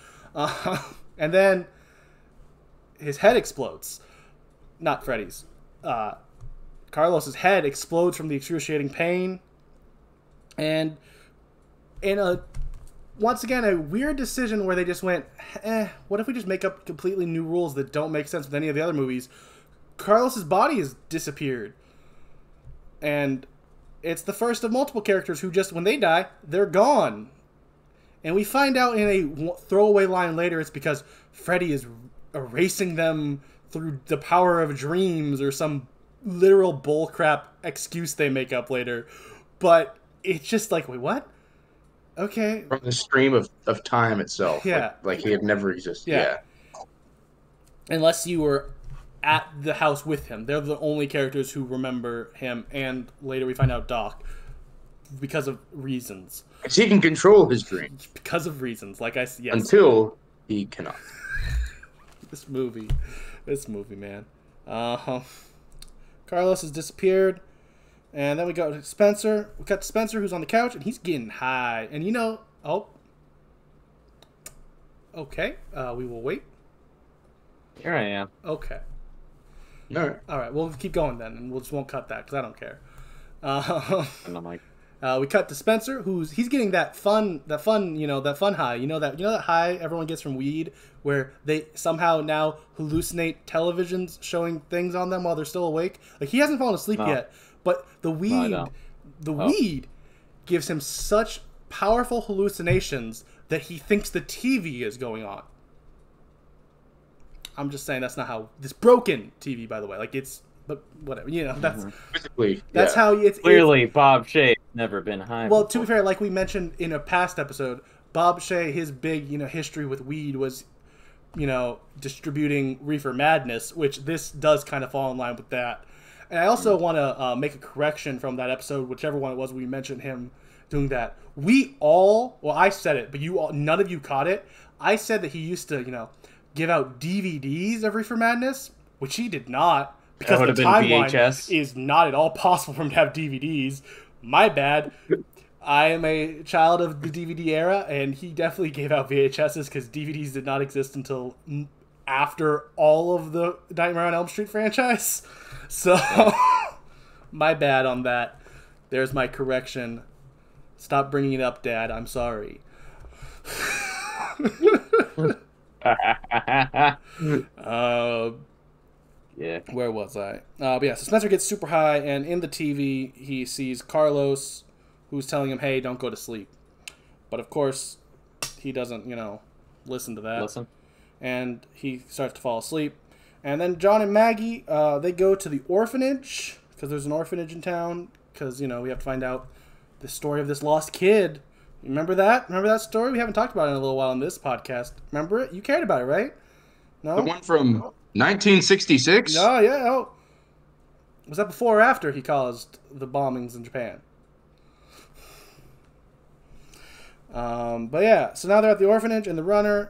and then his head explodes. Not Freddy's. Carlos's head explodes from the excruciating pain, and in a, once again, a weird decision where they just went, eh, what if we just make up completely new rules that don't make sense with any of the other movies? Carlos's body has disappeared, and it's the first of multiple characters who just, when they die, they're gone. And we find out in a throwaway line later, it's because Freddy is erasing them through the power of dreams or some literal bullcrap excuse they make up later. But it's just like, wait, what? Okay. From the stream of time itself. Yeah. Like he had never existed. Yeah. Unless you were at the house with him. They're the only characters who remember him, and later we find out Doc, because of reasons. Because he can control his dreams. Because of reasons, like I said. Yes. Until he cannot. This movie, man. Carlos has disappeared, and then we go to Spencer. We got Spencer, who's on the couch, and he's getting high. And you know, oh, okay. We will wait. Here I am. Okay. All right. We'll keep going then, and we'll just won't cut that because I don't care. And I'm like, we cut to Spencer, he's getting that fun high. You know that high everyone gets from weed, where they somehow now hallucinate televisions showing things on them while they're still awake. Like he hasn't fallen asleep yet, but the weed gives him such powerful hallucinations that he thinks the TV is going on. I'm just saying that's not how this broken TV, by the way. Like it's, but whatever, you know. That's physically. That's how it's clearly. Bob Shaye's never been high. Well, before. To be fair, like we mentioned in a past episode, Bob Shaye, his big history with weed was, distributing reefer madness, which this does kind of fall in line with that. And I also want to make a correction from that episode, whichever one it was. We mentioned him doing that. We all, well, I said it, but you all, none of you caught it. I said that he used to, give out DVDs of Reefer Madness, which he did not, because the timeline is not at all possible for him to have DVDs. My bad. I am a child of the DVD era, and he definitely gave out VHSs because DVDs did not exist until after all of the Nightmare on Elm Street franchise. So, my bad on that. There's my correction. Stop bringing it up, Dad. I'm sorry. Yeah. Where was I? But yeah, so Spencer gets super high, and in the TV he sees Carlos, who's telling him, "Hey, don't go to sleep." But of course, he doesn't, listen to that. And he starts to fall asleep. And then John and Maggie, they go to the orphanage because there's an orphanage in town. Because we have to find out the story of this lost kid. Remember that? Remember that story? We haven't talked about it in a little while on this podcast. Remember it? You cared about it, right? No? The one from 1966? Oh, yeah. Oh. Was that before or after he caused the bombings in Japan? But yeah, so now they're at the orphanage, and the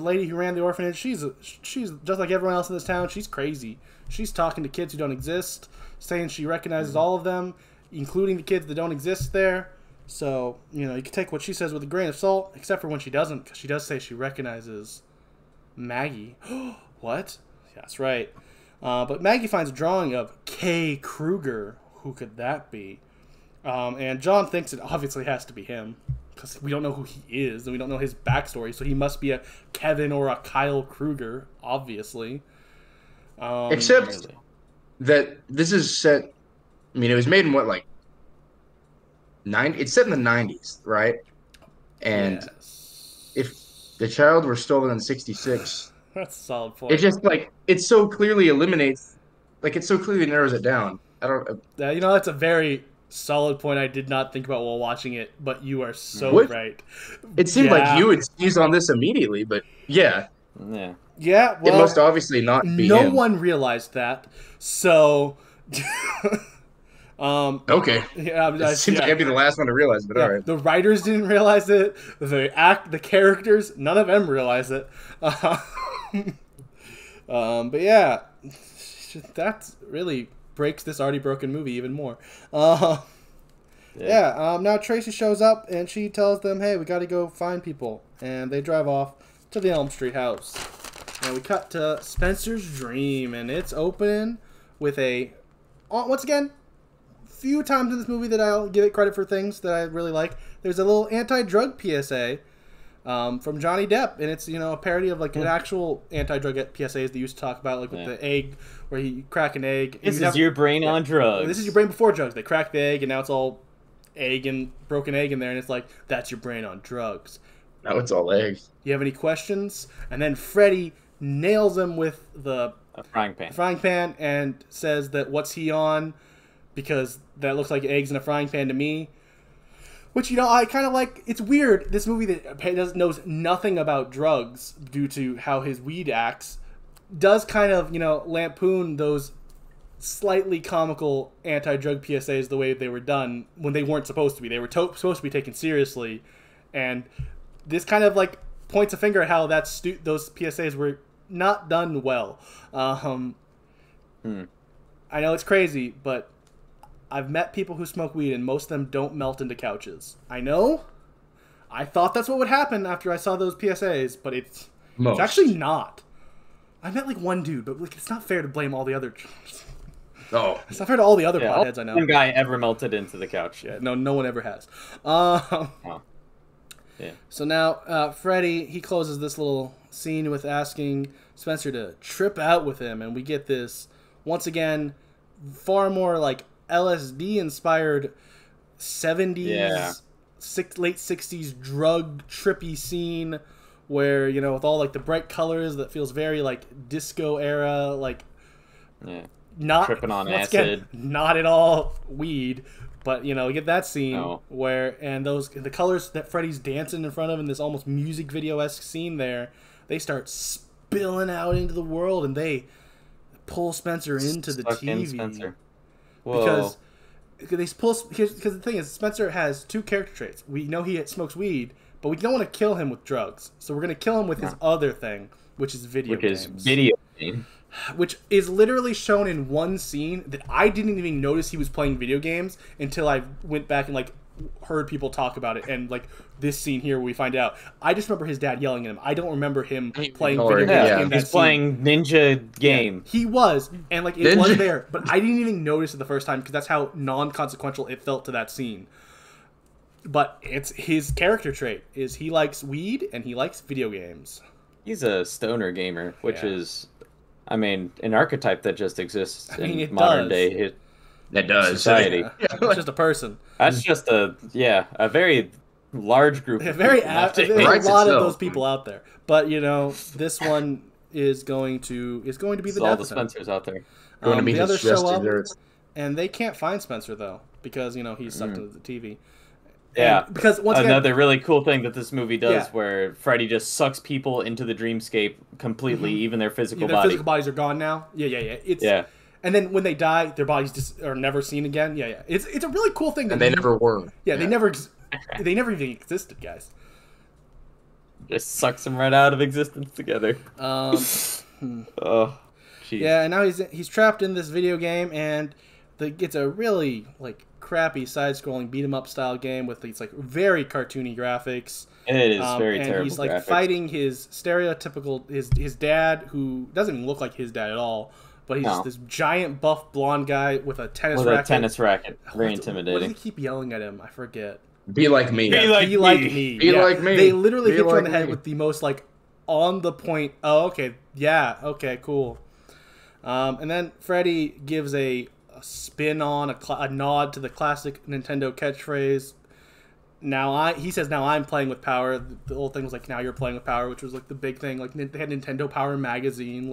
lady who ran the orphanage, she's just like everyone else in this town. She's crazy. She's talking to kids who don't exist, saying she recognizes all of them, including the kids that don't exist there. So, you can take what she says with a grain of salt, except for when she doesn't, because she does say she recognizes Maggie. What? Yeah, that's right. But Maggie finds a drawing of K. Krueger. Who could that be? And John thinks it obviously has to be him, because we don't know who he is, and we don't know his backstory, so he must be a Kevin or a Kyle Krueger, obviously. Except that this is set... I mean, it was made in what, like... It's set in the 90s, right? And yes. If the child were stolen in 66, that's a solid point. It just it so clearly eliminates, it so clearly narrows it down. I don't. That's a very Solid point I did not think about while watching it, but you are so right. It seemed like you would seize on this immediately, but yeah, well, it must obviously not be him. One realized that, so... Okay. Yeah, it seems like I'd be the last one to realize, but all right. The writers didn't realize it. The characters, none of them realize it. But yeah, that's really breaks this already broken movie even more. Now Tracy shows up and she tells them, "Hey, we got to go find people," and they drive off to the Elm Street house. And we cut to Spencer's dream, and it's open with a once again. Few times in this movie that I'll give it credit for things that I really like. There's a little anti-drug PSA from Johnny Depp, and it's a parody of like an actual anti-drug PSAs they used to talk about, like with the egg where you crack an egg. This is your brain on drugs. This is your brain before drugs. They cracked the egg, and now it's all egg and broken egg in there, and it's like that's your brain on drugs. Now it's all eggs. You have any questions? And then Freddy nails him with the frying pan, and says that what's he on? Because that looks like eggs in a frying pan to me. Which, I kind of like. It's weird. This movie that knows nothing about drugs due to how his weed acts does kind of, lampoon those slightly comical anti-drug PSAs the way they were done when they weren't supposed to be. They were supposed to be taken seriously. And this kind of, points a finger at how those PSAs were not done well. I know it's crazy, but... I've met people who smoke weed, and most of them don't melt into couches. I know. I thought that's what would happen after I saw those PSAs, but it's actually not. I met, one dude, but, it's not fair to blame all the other... Oh. It's not fair to all the other potheads I know. No guy ever melted into the couch yet. No one ever has. So now, Freddy, he closes this little scene with asking Spencer to trip out with him, and we get this, once again, far more, LSD inspired 70s late 60s drug trippy scene where with all the bright colors that feels very disco era not tripping on acid, not at all weed, but you get that scene where and the colors that Freddy's dancing in front of in this almost music video-esque scene there, they start spilling out into the world and they pull Spencer into the TV. Because the thing is, Spencer has two character traits. We know he smokes weed, but we don't want to kill him with drugs. So we're going to kill him with his other thing, which is video games. Which is literally shown in one scene that I didn't even notice he was playing video games until I went back and heard people talk about it. And this scene here where we find out. I just remember his dad yelling at him. I don't remember him playing video games. Yeah. He's playing Ninja Game. Yeah, he was. And it was there. But I didn't even notice it the first time because that's how non-consequential it felt to that scene. But it's his character trait is he likes weed and he likes video games. He's a stoner gamer, which is, an archetype that just exists in modern day society. Yeah. It's just a person. That's just a very large group. There's a lot of those people out there. But this one is going to be the death. All the Spencers out there. The others show up, and they can't find Spencer though because he's sucked into the TV. Yeah, and because once another really cool thing that this movie does, where Freddy just sucks people into the dreamscape completely, even their physical body. Their physical bodies are gone now. Yeah. And then when they die, their bodies just are never seen again. Yeah. It's a really cool thing. And they never were. Yeah, they never even existed, guys. Just sucks them right out of existence together. Oh, geez. Yeah, and now he's trapped in this video game, and it's a really crappy side-scrolling beat-em-up style game with these very cartoony graphics. It is very terrible. And he's graphics. Fighting his stereotypical his dad, who doesn't even look like his dad at all. But he's just this giant buff blonde guy with a tennis racket. Very intimidating. What do they keep yelling at him? I forget. Be like me. Be like me. Be like me. They literally hit you on the head with the most on the point. Oh, okay. Yeah. Okay. Cool. And then Freddy gives a spin on a nod to the classic Nintendo catchphrase. He says, "Now I'm playing with power." The whole thing was "Now you're playing with power," which was the big thing. They had Nintendo Power magazine.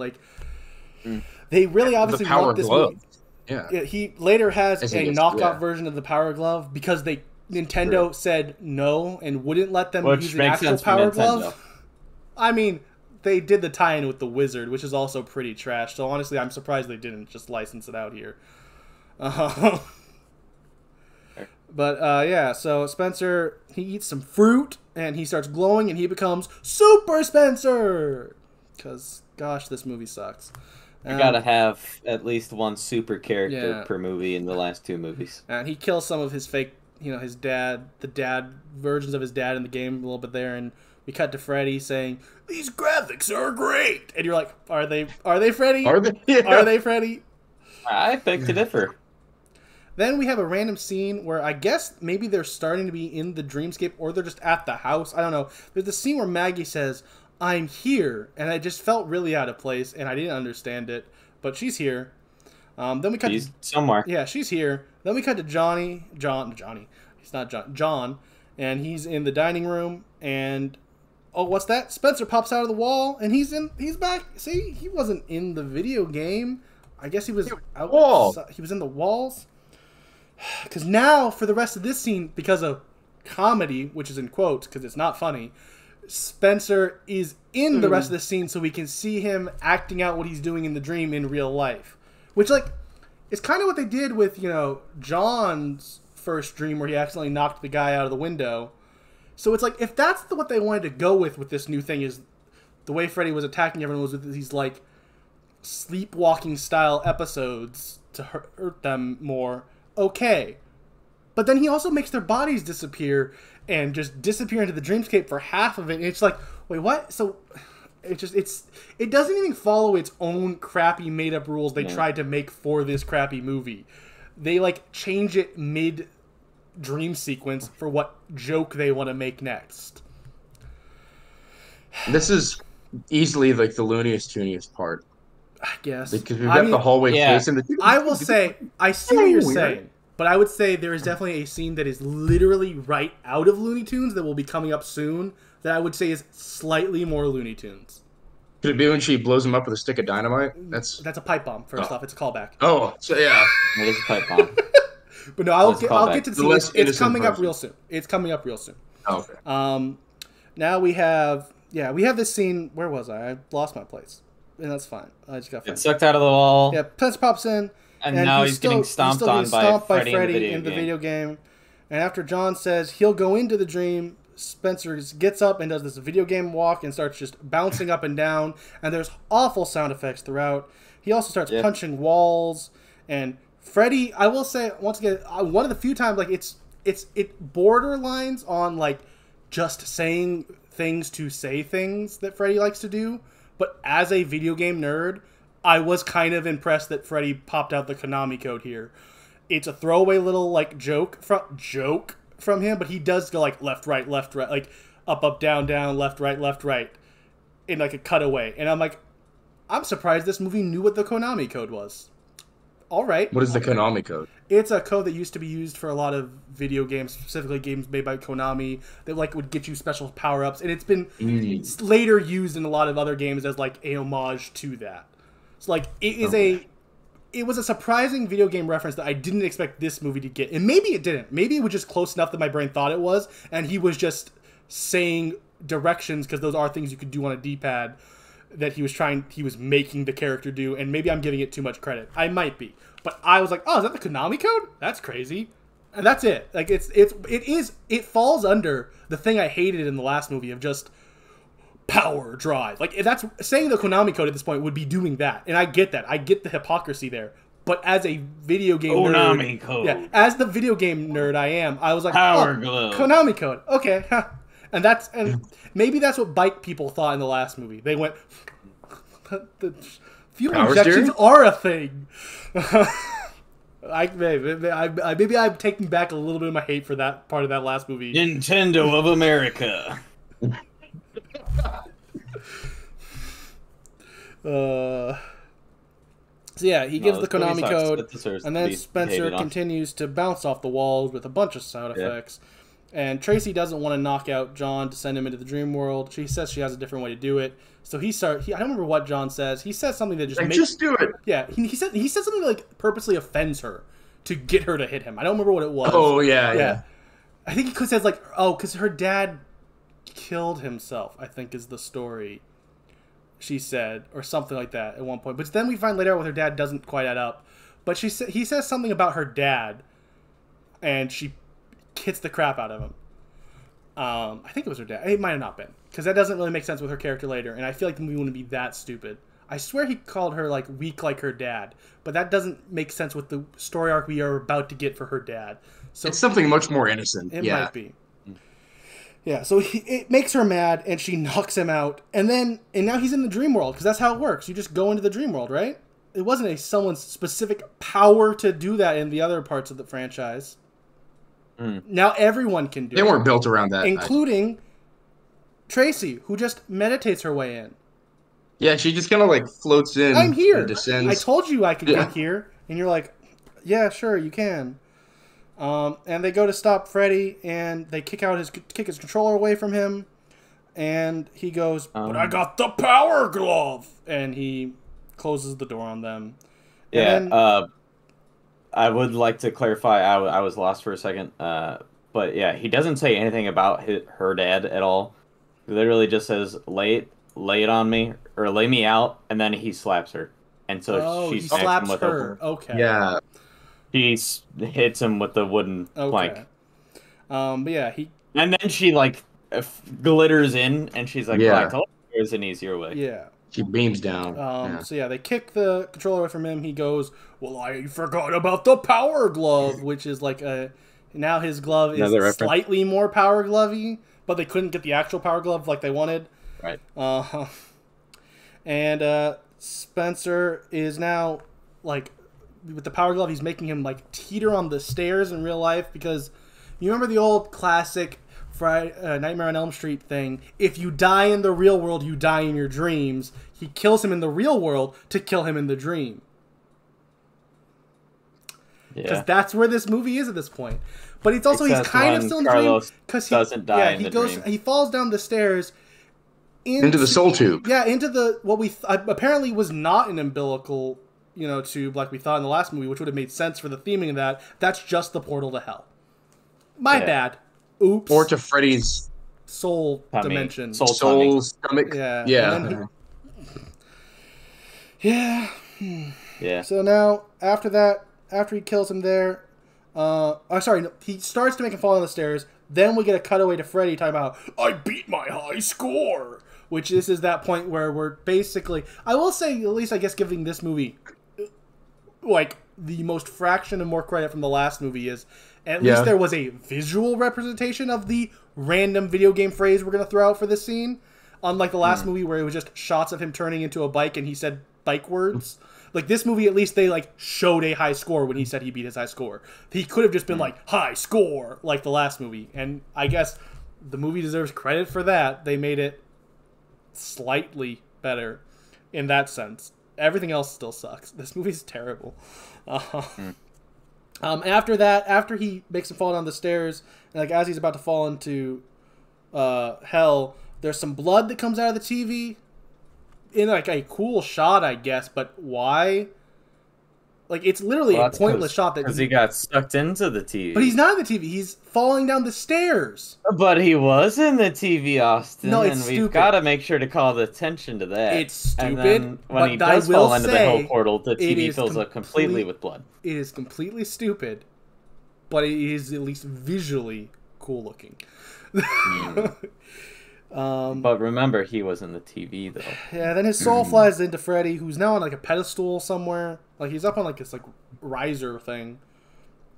They really obviously want this movie. Yeah. He later has a knockout version of the Power Glove because they Nintendo said no and wouldn't let them use the actual Power Glove. I mean, they did the tie-in with the Wizard, which is also pretty trash. So honestly, I'm surprised they didn't just license it out here. But yeah, so Spencer, he eats some fruit and he starts glowing and he becomes Super Spencer. Because, gosh, this movie sucks. You gotta have at least one super character per movie in the last two movies. And he kills some of his fake, you know, his dad, the dad versions of his dad in the game a little bit there, and we cut to Freddy saying, "These graphics are great," and you're like, "Are they Freddy? Are they? Yeah. Are they Freddy?" I beg to differ. Then we have a random scene where I guess maybe they're starting to be in the dreamscape, or they're just at the house. I don't know. There's a scene where Maggie says, "I'm here," and I just felt really out of place, and I didn't understand it. But she's here. Then we cut to, somewhere. Yeah, she's here. Then we cut to Johnny. He's not John. John, and he's in the dining room. And oh, what's that? Spencer pops out of the wall, and he's back. See, he wasn't in the video game. I guess he was out. He was in the walls. Because now, for the rest of this scene, because of comedy, which is in quotes, because it's not funny. Spencer is in the rest of the scene, so we can see him acting out what he's doing in the dream in real life, which, like, it's kind of what they did with, you know, John's first dream where he accidentally knocked the guy out of the window. So it's like, if that's what they wanted to go with this new thing, is the way Freddy was attacking everyone was with these, like, sleepwalking style episodes to hurt them more. Okay. But then he also makes their bodies disappear and just disappear into the dreamscape for half of it. And it's like, wait, what? So it just, it doesn't even follow its own crappy made up rules they tried to make for this crappy movie. They, like, change it mid dream sequence for what joke they want to make next. This is easily, like, the looniest part, I guess. Because we've got the hallway chasing the... I will say, I see what you're saying. But I would say there is definitely a scene that is literally right out of Looney Tunes that will be coming up soon that I would say is slightly more Looney Tunes. Could it be when she blows him up with a stick of dynamite? That's a pipe bomb, first off. It's a callback. Oh, so yeah. It is a pipe bomb. But no, I'll get to the scene. It's coming up real soon. It's coming up real soon. Oh, okay. Now we have... Yeah, we have this scene... Where was I? I lost my place. And that's fine. I just got... It sucked out of the wall. Yeah, Pence pops in. And now he's getting stomped on by Freddy in the video game. And after John says he'll go into the dream, Spencer gets up and does this video game walk and starts just bouncing up and down. And there's awful sound effects throughout. He also starts punching walls. And Freddy, I will say, once again, one of the few times, like, it borderlines on, like, just saying things to say things that Freddy likes to do. But as a video game nerd, I was kind of impressed that Freddy popped out the Konami code here. It's a throwaway little, like, joke from him, but he does go, like, left, right, like, up, up, down, down, left, right, in, like, a cutaway. And I'm like, I'm surprised this movie knew what the Konami code was. All right. What is the Konami code? It's a code that used to be used for a lot of video games, specifically games made by Konami, that, like, would get you special power-ups. And it's been later used in a lot of other games as, like, a homage to that. So, like, it was a surprising video game reference that I didn't expect this movie to get. And maybe it didn't. Maybe it was just close enough that my brain thought it was, and he was just saying directions, because those are things you could do on a D-pad, that he was making the character do, and maybe I'm giving it too much credit. I might be. But I was like, oh, is that the Konami code? That's crazy. And that's it. Like, it falls under the thing I hated in the last movie of just... power drive. Like, that's saying the Konami code at this point would be doing that, and I get that. I get the hypocrisy there, but as a video game Konami nerd, code. Yeah, as the video game nerd I am, I was like, power glove, Konami code, okay, huh. And that's maybe that's what bike people thought in the last movie. They went, the fuel power injections steering? Are a thing. Maybe I'm taking back a little bit of my hate for that part of that last movie. Nintendo of America. So yeah, he gives the Konami code, and then Spencer continues to bounce off the walls with a bunch of sound effects. And Tracy doesn't want to knock out John to send him into the dream world. She says she has a different way to do it. So he starts. I don't remember what John says. He says something that just like, makes, just do it. Yeah, he said something that, like, purposely offends her to get her to hit him. I don't remember what it was. Oh yeah, yeah. I think he says like, oh, because her dad killed himself, I think is the story. She said, or something like that at one point. But then we find later out with her dad doesn't quite add up. But he says something about her dad, and she hits the crap out of him. I think it was her dad. It might have not been, because that doesn't really make sense with her character later, and I feel like the movie wouldn't be that stupid. I swear he called her, like, weak like her dad, but that doesn't make sense with the story arc we are about to get for her dad. So it's something much more innocent. It might be. Yeah, so it makes her mad, and she knocks him out, and now he's in the dream world, because that's how it works. You just go into the dream world, right? It wasn't someone's specific power to do that in the other parts of the franchise. Mm. Now everyone can do it. They weren't built around that. Including Tracy, who just meditates her way in. Yeah, she just kind of like floats in. I'm here. And descends. I told you I could get here. And you're like, yeah, sure, you can. And they go to stop Freddy, and they kick his controller away from him. And he goes, but I got the power glove. And he closes the door on them. Yeah, and then, I would like to clarify, I was lost for a second, but yeah, he doesn't say anything about her dad at all. He literally just says, lay it on me, or lay me out, and then he slaps her. And so she slaps him with her. Okay. Yeah. He hits him with the wooden plank. But yeah, and then she, like, glitters in, and she's like, yeah, I told you there's an easier way. Yeah. She beams down. So yeah, they kick the controller away from him. He goes, well, I forgot about the power glove, which is like a... Now his glove is slightly more power glovey, but they couldn't get the actual power glove like they wanted. Right. And Spencer is now, like, with the power glove, he's making him, like, teeter on the stairs in real life, because you remember the old classic... Nightmare on Elm Street thing. If you die in the real world, you die in your dreams. He kills him in the real world to kill him in the dream. Yeah, because that's where this movie is at this point. But it's also he's kind of still in the dream because he doesn't die. Yeah, he falls down the stairs into the soul tube. Yeah, into the what we apparently was not an umbilical, you know, tube like we thought in the last movie, which would have made sense for the theming of that. That's just the portal to hell. My bad. Oops. Or to Freddy's soul dimension. Soul stomach. Yeah. Yeah. Yeah. So now, after that, after he kills him there, he starts to make him fall down the stairs. Then we get a cutaway to Freddy talking about, I beat my high score. Which this is that point where we're basically, I will say, at least I guess giving this movie, like, the most fraction and more credit from the last movie is, at least there was a visual representation of the random video game phrase we're going to throw out for this scene. Unlike the last movie where it was just shots of him turning into a bike and he said bike words. Like, this movie, at least they, like, showed a high score when he said he beat his high score. He could have just been like, high score, like the last movie. And I guess the movie deserves credit for that. They made it slightly better in that sense. Everything else still sucks. This movie's terrible. After that, after he makes him fall down the stairs, and like as he's about to fall into hell, there's some blood that comes out of the TV in like a cool shot, I guess. But why? Like, it's literally a pointless shot because he got sucked into the TV. But he's not in the TV. He's falling down the stairs. But he was in the TV, Austin. No, it's stupid. We've got to make sure to call the attention to that. It's stupid. And then when he does fall into the hell portal, the TV fills up completely with blood. It is completely stupid, but it is at least visually cool looking. But remember, he was in the TV though. Yeah. Then his soul flies into Freddy, who's now on like a pedestal somewhere. Like, he's up on like this like riser thing.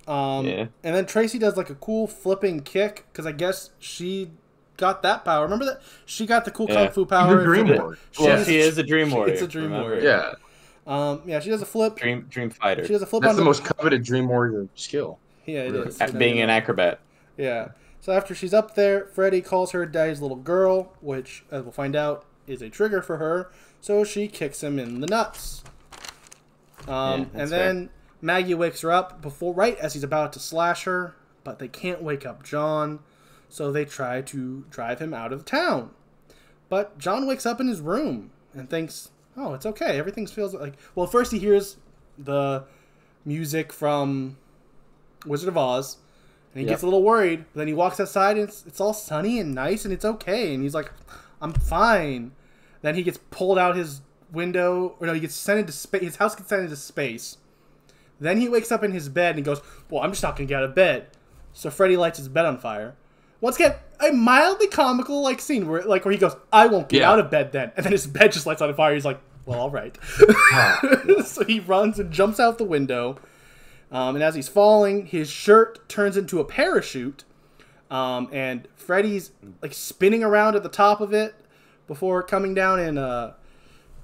And then Tracy does like a cool flipping kick because I guess she got that power. Remember that she got the cool kung fu power. She is a dream warrior. It's a dream warrior. Yeah. Yeah. She does a flip. Dream fighter. She does a flip. That's the most coveted dream warrior skill. Yeah, it is. Being an acrobat. Yeah. So after she's up there, Freddy calls her daddy's little girl, which, as we'll find out, is a trigger for her. So she kicks him in the nuts. And then Maggie wakes her up right as he's about to slash her, but they can't wake up John. so they try to drive him out of town. But John wakes up in his room and thinks, oh, it's okay. Everything feels like... Well, first he hears the music from Wizard of Oz, and he gets a little worried. But then he walks outside, and it's all sunny and nice, and it's okay. And he's like, I'm fine. Then he gets pulled out his window. Or no, he gets sent into space. His house gets sent into space. Then he wakes up in his bed, and he goes, well, I'm just not going to get out of bed. So Freddy lights his bed on fire. Once again, a mildly comical scene where he goes, I won't get out of bed then. And then his bed just lights on fire. He's like, well, all right. So he runs and jumps out the window. And as he's falling, his shirt turns into a parachute. And Freddy's spinning around at the top of it before coming down. And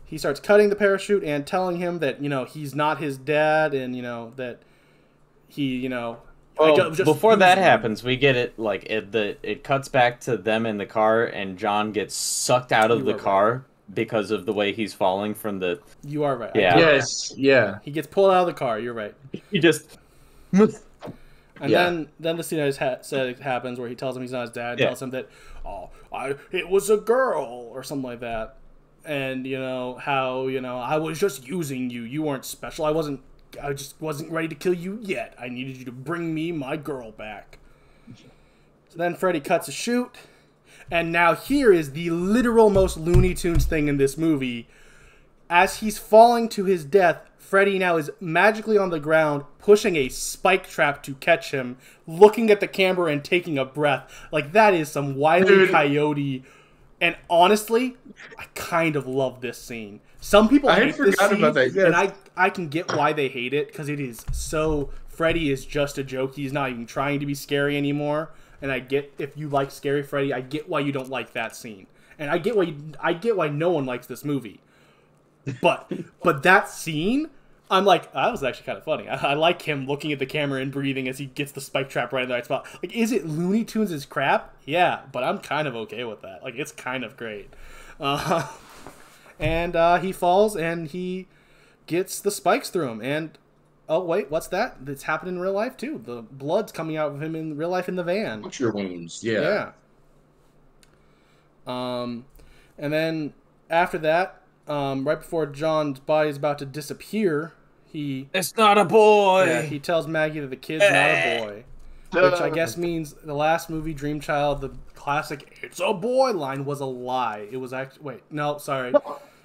he starts cutting the parachute and telling him that, he's not his dad. And, that he, well, before that happens, we get it, it cuts back to them in the car, and John gets sucked out of the car because of the way he's falling from the... You are right. Yeah. Yes, yeah. He gets pulled out of the car, you're right. He just... And then the scene I just said happens where he tells him he's not his dad, tells him that, oh, it was a girl, or something like that. And, how, I was just using you. You weren't special. I just wasn't ready to kill you yet. I needed you to bring me my girl back. So then Freddy cuts a shoot. And now here is the literal most Looney Tunes thing in this movie. As he's falling to his death, Freddy now is magically on the ground, pushing a spike trap to catch him, looking at the camera and taking a breath. That is some Wile E. Coyote. And honestly, I kind of love this scene. Some people hate this scene, and I can get why they hate it, because it is so... Freddy is just a joke. He's not even trying to be scary anymore. And I get, if you like Scary Freddy, I get why you don't like that scene. And I get why no one likes this movie. But that scene, I'm like, that was actually kind of funny. I like him looking at the camera and breathing as he gets the spike trap right in the right spot. Is it Looney Tunes' crap? Yeah, but I'm kind of okay with that. It's kind of great. And he falls, and he gets the spikes through him. And, oh, wait, what's that? It's happened in real life, too. The blood's coming out of him in real life in the van. What's your wounds? Yeah. Yeah. And then after that, right before John's body is about to disappear, it's not a boy! Yeah, he tells Maggie that the kid's not a boy. Which I guess means the last movie, Dream Child, the classic "It's a boy" line was a lie. It was actually... Wait, no, sorry.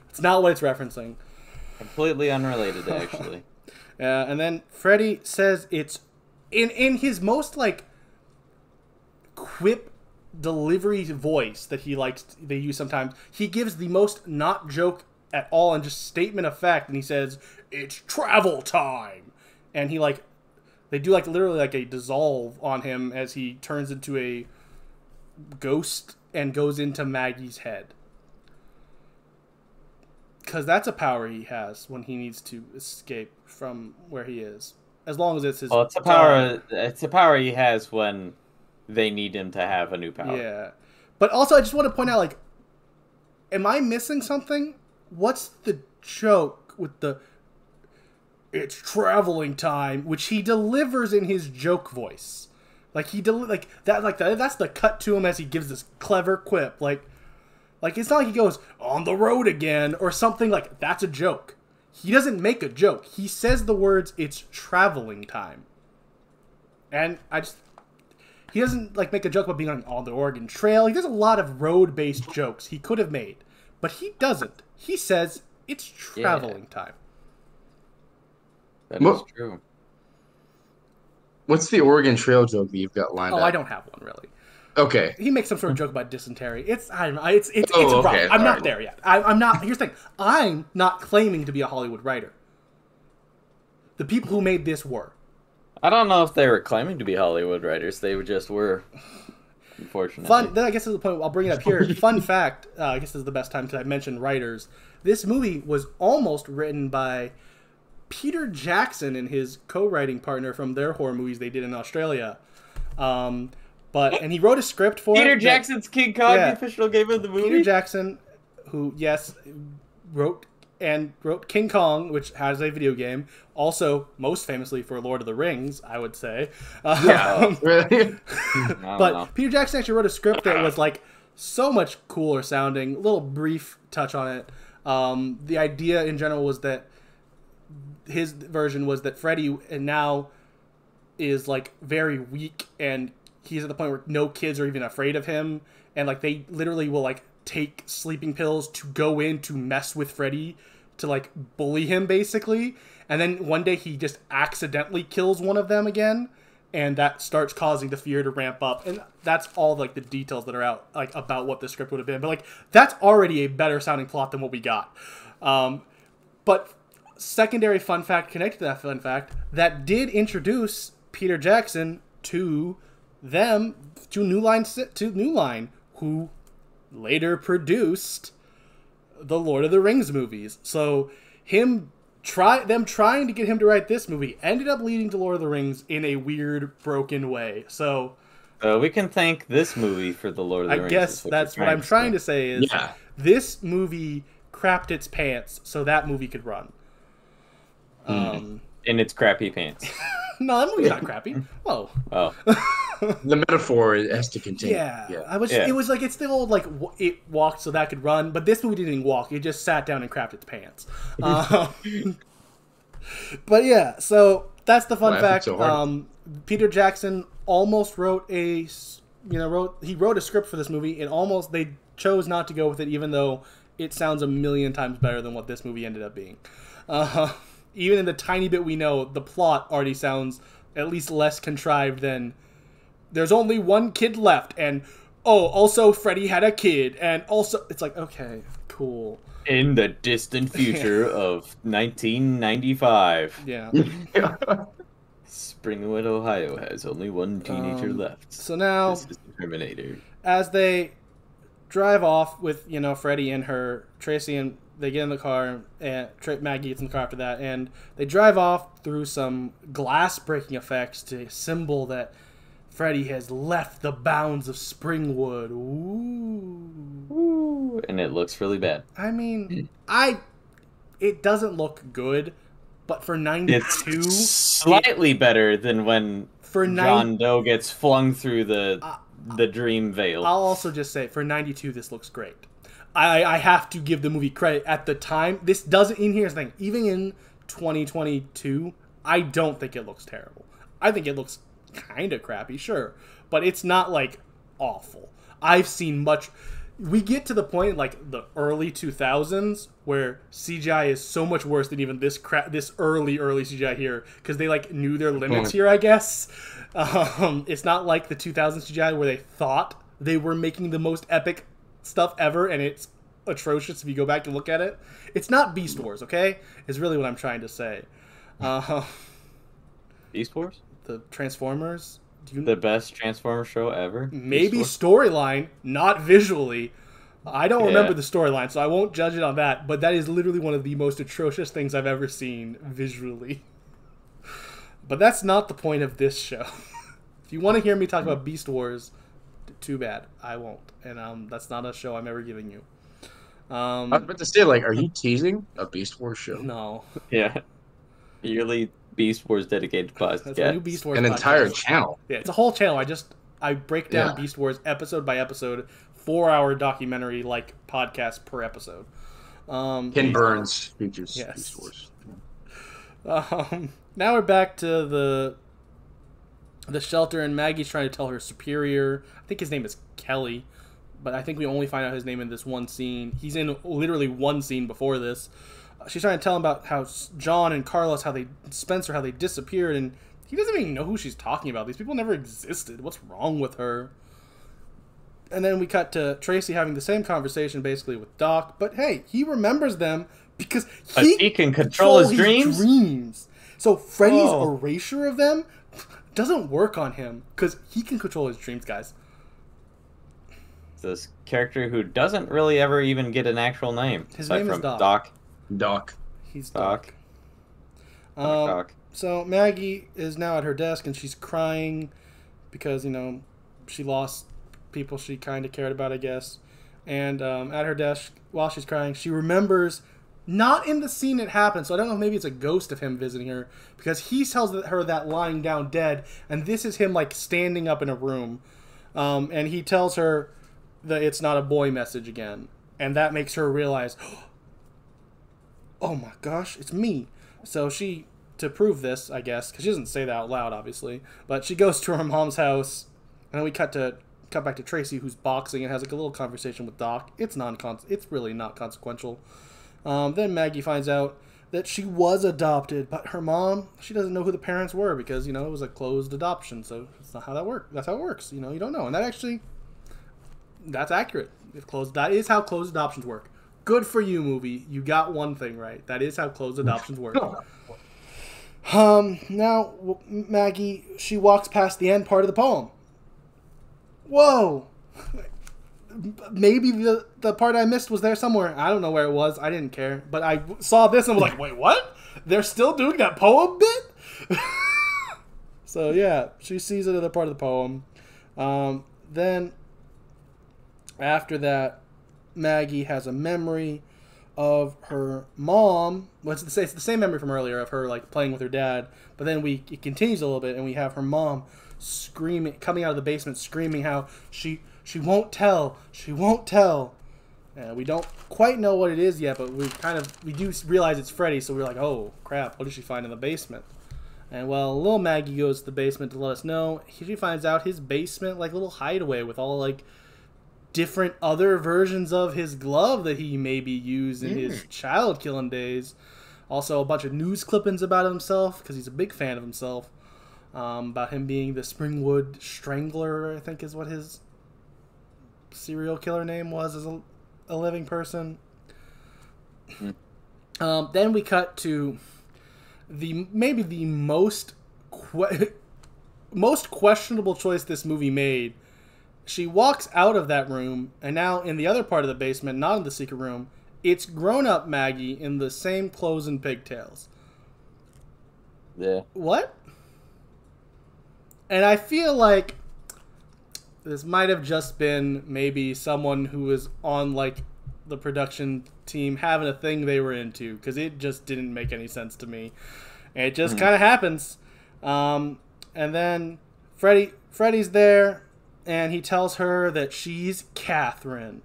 It's not what it's referencing. Completely unrelated, actually. And then Freddy says it's... In his most, quip delivery voice that he likes... They use sometimes. He gives the most not joke at all and just statement of fact, and he says, it's travel time! And he, they do, literally, a dissolve on him as he turns into a ghost and goes into Maggie's head. Because that's a power he has when he needs to escape from where he is. As long as it's his... Well, it's a power. It's a power he has when they need him to have a new power. Yeah. But also, I just want to point out, am I missing something? What's the joke with the... It's traveling time, which he delivers in his joke voice. That's the cut to him as he gives this clever quip. It's not like he goes on the road again or something. That's a joke. He doesn't make a joke. He says the words, it's traveling time. And he doesn't make a joke about being on the Oregon Trail. He does a lot of road-based jokes he could have made, but he doesn't. He says it's traveling time. That is true. What's the Oregon Trail joke that you've got lined up? Oh, I don't have one, really. Okay. He makes some sort of joke about dysentery. I don't know. It's a problem. I'm not there yet. I'm not. Here's the thing. I'm not claiming to be a Hollywood writer. The people who made this were. I don't know if they were claiming to be Hollywood writers. They just were. Unfortunately. Then I guess is the point. I'll bring it up here. Fun fact. I guess this is the best time because I mentioned writers. This movie was almost written by Peter Jackson and his co-writing partner from their horror movies they did in Australia. And he wrote a script for Peter Jackson's King Kong, the official game of the movie. Peter Jackson, who, yes, wrote and wrote King Kong, which has a video game. Also, most famously for Lord of the Rings, I would say. Yeah, really? But Peter Jackson actually wrote a script that was like so much cooler sounding. A little brief touch on it. The idea in general was that his version was that Freddy now is like very weak, and he's at the point where no kids are even afraid of him, and like they literally will like take sleeping pills to go in to mess with Freddy, to like bully him basically. And then one day he just accidentally kills one of them again, and that starts causing the fear to ramp up. And that's all like the details that are out like about what the script would have been. But like that's already a better sounding plot than what we got. But secondary fun fact connected to that fun fact, that did introduce Peter Jackson to them, to New Line, who later produced the Lord of the Rings movies. So them trying to get him to write this movie ended up leading to Lord of the Rings in a weird, broken way. So we can thank this movie for the Lord of the Rings. I guess that's what I'm trying to say is this movie crapped its pants so that movie could run. In its crappy pants. No, that movie's not crappy. Whoa. Oh. The metaphor has to continue. Yeah. It was like, it's the old, like, it walked so that could run, but this movie didn't even walk. It just sat down and crapped its pants. But yeah, so that's the fun fact. So Peter Jackson almost wrote a, he wrote a script for this movie, and almost, they chose not to go with it, even though it sounds a million times better than what this movie ended up being. Even in the tiny bit we know, the plot already sounds at least less contrived than there's only one kid left, and oh, also Freddy had a kid, and also it's like, okay, cool. In the distant future of 1995. Yeah. Springwood, Ohio has only one teenager left. So now, this is the Terminator. As they drive off with, Freddy and her, Tracy and... They get in the car, and Maggie gets in the car after that, and they drive off through some glass-breaking effects to symbol that Freddy has left the bounds of Springwood. Ooh. Ooh. And it looks really bad. I mean, it doesn't look good, but for 92... It's slightly better than when John Doe gets flung through the dream veil. I'll also just say, for 92, this looks great. I have to give the movie credit at the time. This doesn't, here's the thing, even in 2022, I don't think it looks terrible. I think it looks kind of crappy, sure, but it's not like awful. I've seen much. We get to the point like the early 2000s where CGI is so much worse than even this early CGI here, because they like knew their limits here, I guess. It's not like the 2000s CGI where they thought they were making the most epic stuff ever, and it's atrocious if you go back and look at it. It's not Beast Wars, okay? Is really what I'm trying to say. Beast Wars? The Transformers? The best Transformers show ever? Maybe storyline, not visually. I don't remember the storyline, so I won't judge it on that, but that is literally one of the most atrocious things I've ever seen visually. But that's not the point of this show. If you want to hear me talk about Beast Wars... Too bad. I won't. And that's not a show I'm ever giving you. I was about to say, like, are you teasing a Beast Wars show? No. Yeah. Yearly Beast Wars dedicated podcast. That's a new Beast Wars podcast. An entire channel. Yeah, it's a whole channel. I break down Beast Wars episode by episode, 4-hour documentary like podcast per episode. Ken Burns features Beast Wars. Now we're back to the shelter, and Maggie's trying to tell her superior, I think his name is Kelly, but I think we only find out his name in this one scene. He's in literally one scene before this. She's trying to tell him about how John and Carlos, Spencer, how they disappeared, and he doesn't even know who she's talking about. These people never existed. What's wrong with her? And then we cut to Tracy having the same conversation basically with Doc, but hey, he remembers them because he can control his dreams. So Freddy's erasure of them doesn't work on him because he can control his dreams, guys. This character who doesn't really ever even get an actual name. His name is Doc. Doc. He's Doc. Doc. So Maggie is now at her desk and she's crying because, she lost people she kind of cared about, I guess. And at her desk, while she's crying, she remembers Not in the scene it happens, so I don't know if maybe it's a ghost of him visiting her, because he tells her that lying down dead, and this is him, like, standing up in a room. And he tells her the "it's not a boy" message again, and that makes her realize, oh my gosh, it's me. So she, to prove this, I guess, because she doesn't say that out loud, obviously, but she goes to her mom's house, and then we cut back to Tracy, who's boxing and has, like, a little conversation with Doc. It's really not consequential. Then Maggie finds out that she was adopted, but her mom, she doesn't know who the parents were because, you know, it was a closed adoption, so that's not how that works. That's how it works, you know, you don't know. And that actually, that's accurate. It's closed. That is how closed adoptions work. Good for you, movie. You got one thing right. That is how closed adoptions work. Now, Maggie, she walks past the end part of the poem. Whoa! Maybe the part I missed was there somewhere. I don't know where it was. I didn't care. But I saw this and was like, wait, what? They're still doing that poem bit? So, yeah. She sees another part of the poem. Then, after that, Maggie has a memory of her mom. Well, it's the same memory from earlier of her, like, playing with her dad. But then it continues a little bit, and we have her mom screaming, coming out of the basement, screaming how she won't tell. She won't tell. And we don't quite know what it is yet, but we do realize it's Freddy, so we're like, oh, crap, what did she find in the basement? And, well, little Maggie goes to the basement to let us know. She finds out his basement, like, little hideaway with all, like, different other versions of his glove that he maybe used in his child-killing days. Also, a bunch of news clippings about himself, because he's a big fan of himself, about him being the Springwood Strangler, I think is what his serial killer name was as a living person. Then we cut to maybe the most questionable choice this movie made. She walks out of that room, and now in the other part of the basement, not in the secret room, it's grown-up Maggie in the same clothes and pigtails. Yeah. What? And I feel like this might have just been maybe someone who was on, like, the production team having a thing they were into, because it just didn't make any sense to me. It just kind of happens. And then Freddy's there, and he tells her that she's Catherine.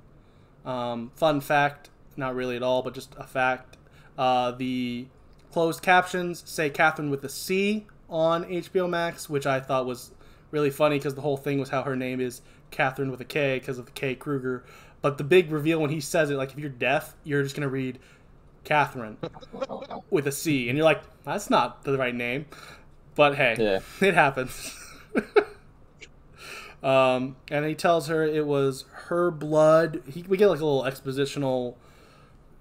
Fun fact, not really at all, but just a fact. The closed captions say Catherine with a C on HBO Max, which I thought was really funny because the whole thing was how her name is Catherine with a K because of the K Krueger. But the big reveal when he says it, like, if you're deaf, you're just going to read Catherine with a C. And you're like, that's not the right name. But hey, yeah, it happens. And he tells her it was her blood. We get, like, a little expositional,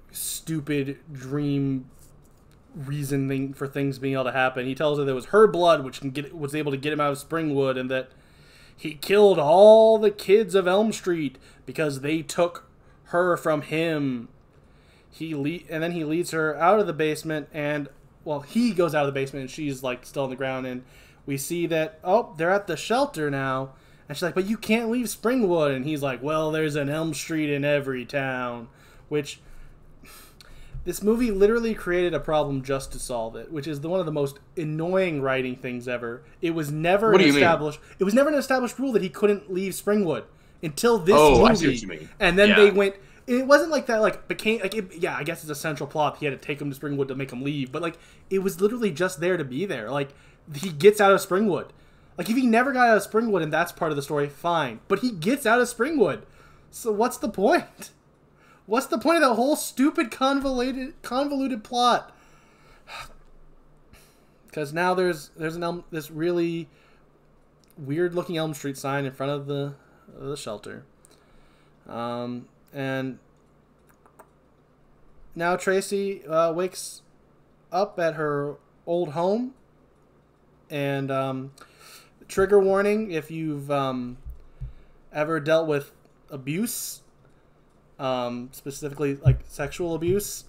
stupid dream reasoning for things being able to happen. He tells her that it was her blood which was able to get him out of Springwood, and that he killed all the kids of Elm Street because they took her from him. And then he leads her out of the basement, and, well, he goes out of the basement, and she's, like, still on the ground, and we see that, oh, they're at the shelter now, and she's like, but you can't leave Springwood, and he's like, well, there's an Elm Street in every town, which... This movie literally created a problem just to solve it, which is one of the most annoying writing things ever. It was never It was never an established rule that he couldn't leave Springwood until this movie. I see what you mean. And then they went. It wasn't like that. Like became like it, yeah. I guess it's a central plot. He had to take him to Springwood to make him leave. But, like, it was literally just there to be there. Like, he gets out of Springwood. Like, if he never got out of Springwood and that's part of the story, fine. But he gets out of Springwood. So what's the point? What's the point of that whole stupid convoluted plot? Because now there's this really weird looking Elm Street sign in front of the shelter, and now Tracy wakes up at her old home, and trigger warning if you've ever dealt with abuse. Specifically, like, sexual abuse.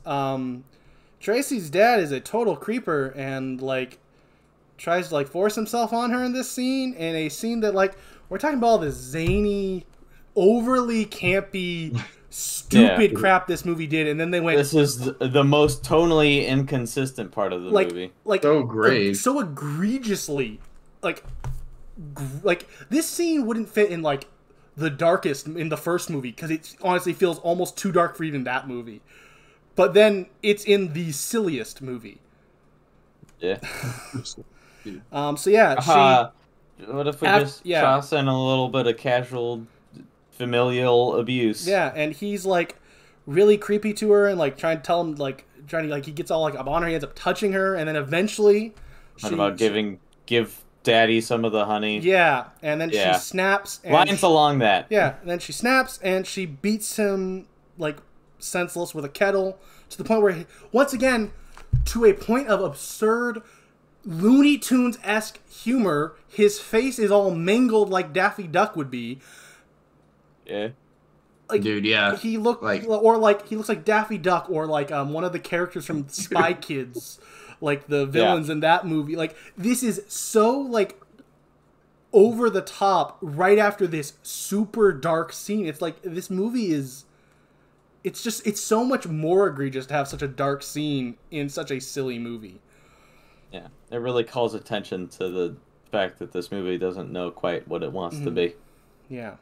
Tracy's dad is a total creeper and, like, tries to, like, force himself on her in this scene. In a scene that, like, we're talking about all this zany, overly campy stupid crap this movie did, and then they went... This is the most tonally inconsistent part of the movie. Like, so great. Like, so egregiously, like this scene wouldn't fit in, like, the darkest in the first movie, because it honestly feels almost too dark for even that movie. But then it's in the silliest movie. Yeah. So yeah, she, what if we just toss in a little bit of casual familial abuse? Yeah, and he's like really creepy to her and like trying to tell him, like trying to, like, he gets all like up on her, he ends up touching her, and then eventually what about give daddy some of the honey? Yeah, and then she snaps. And lines along that. Yeah, and then she snaps and she beats him like senseless with a kettle, to the point where he, once again, to a point of absurd Looney Tunes-esque humor, his face is all mangled like Daffy Duck would be. Yeah. Like, dude, yeah. He looked like, or like he looks like Daffy Duck, or like one of the characters from Spy Kids, like the villains in that movie. Like, this is so like over the top right after this super dark scene. It's like this movie is, it's just, it's so much more egregious to have such a dark scene in such a silly movie. Yeah, it really calls attention to the fact that this movie doesn't know quite what it wants to be. Yeah.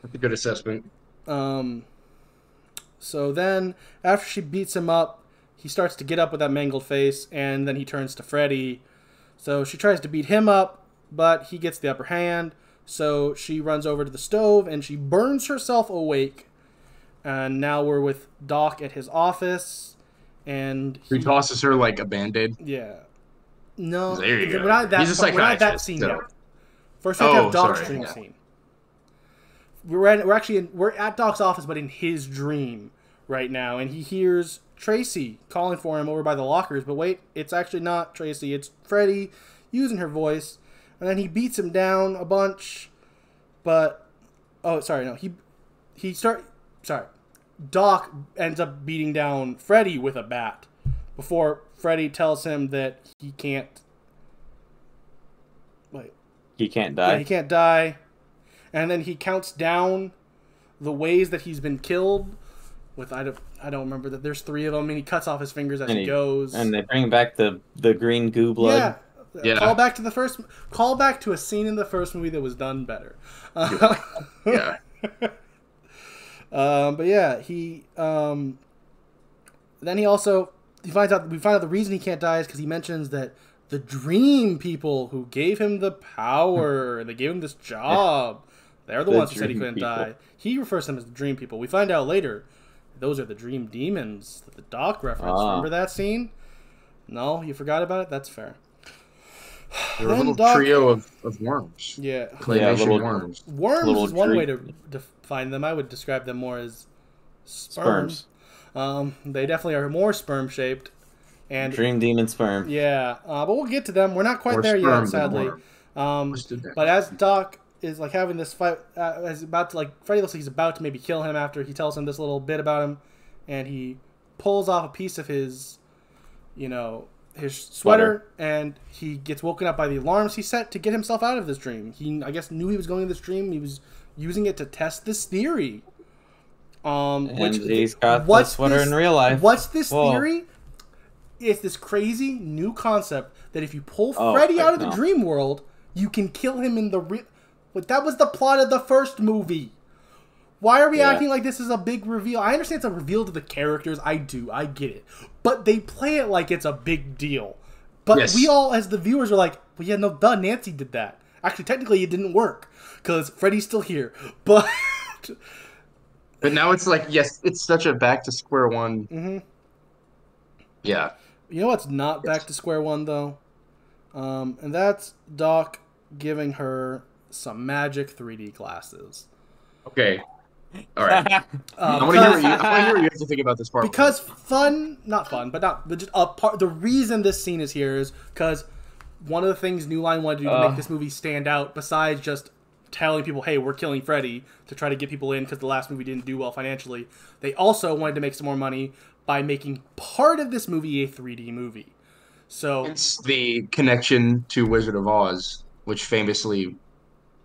That's a good assessment. So then, after she beats him up, he starts to get up with that mangled face, and then he turns to Freddy. So she tries to beat him up, but he gets the upper hand. So she runs over to the stove, and she burns herself awake. And now we're with Doc at his office. And he tosses her like a Band-Aid. Yeah. No. There you go. We're not that scene yet. First we have Doc's dream scene. We're at Doc's office, but in his dream right now, and he hears Tracy calling for him over by the lockers, but wait, it's actually not Tracy, it's Freddy using her voice, and then he beats him down a bunch, but Doc ends up beating down Freddy with a bat before Freddy tells him that he can't. Wait. He can't die. Yeah, he can't die. And then he counts down the ways that he's been killed. With I don't remember that there's 3 of them, and he cuts off his fingers as he goes. And they bring back the green goo blood. Yeah. Call back to a scene in the first movie that was done better. Yeah. But yeah, he, then he also, we find out the reason he can't die is because he mentions that the dream people who gave him the power, they gave him this job, they're the ones who said he couldn't die. He refers to them as the dream people. We find out later, those are the dream demons that the Doc referenced. Remember that scene? No, you forgot about it? That's fair. They're a little trio of worms. Yeah. Worms. Worms is one way to define them. I would describe them more as sperms. They definitely are more sperm-shaped. And dream demon sperm. Yeah, but we'll get to them. We're not quite there yet, sadly. But as Doc is like having this fight, is about to, like, Freddy looks like he's about to maybe kill him after he tells him this little bit about him, and he pulls off a piece of his, his sweater, and he gets woken up by the alarms he set to get himself out of this dream. He, I guess, knew he was going to this dream. He was using it to test this theory. Which he's got the sweater in real life. What's this theory? It's this crazy new concept that if you pull Freddy out of the dream world, you can kill him in the real... But that was the plot of the first movie. Why are we acting like this is a big reveal? I understand it's a reveal to the characters. I get it. But they play it like it's a big deal. But we all, as the viewers, are like, well, yeah, no, duh, Nancy did that. Actually, technically, it didn't work because Freddy's still here. But now it's like, yes, it's such a back to square one. Mm-hmm. Yeah. You know what's not back to square one, though? And that's Doc giving her some magic 3D glasses. Okay. All right. I want to hear what you have to think about this part. Because the reason this scene is here is because one of the things New Line wanted to do to make this movie stand out, besides just telling people, hey, we're killing Freddy to try to get people in because the last movie didn't do well financially, they also wanted to make some more money by making part of this movie a 3D movie. So it's the connection to Wizard of Oz, which famously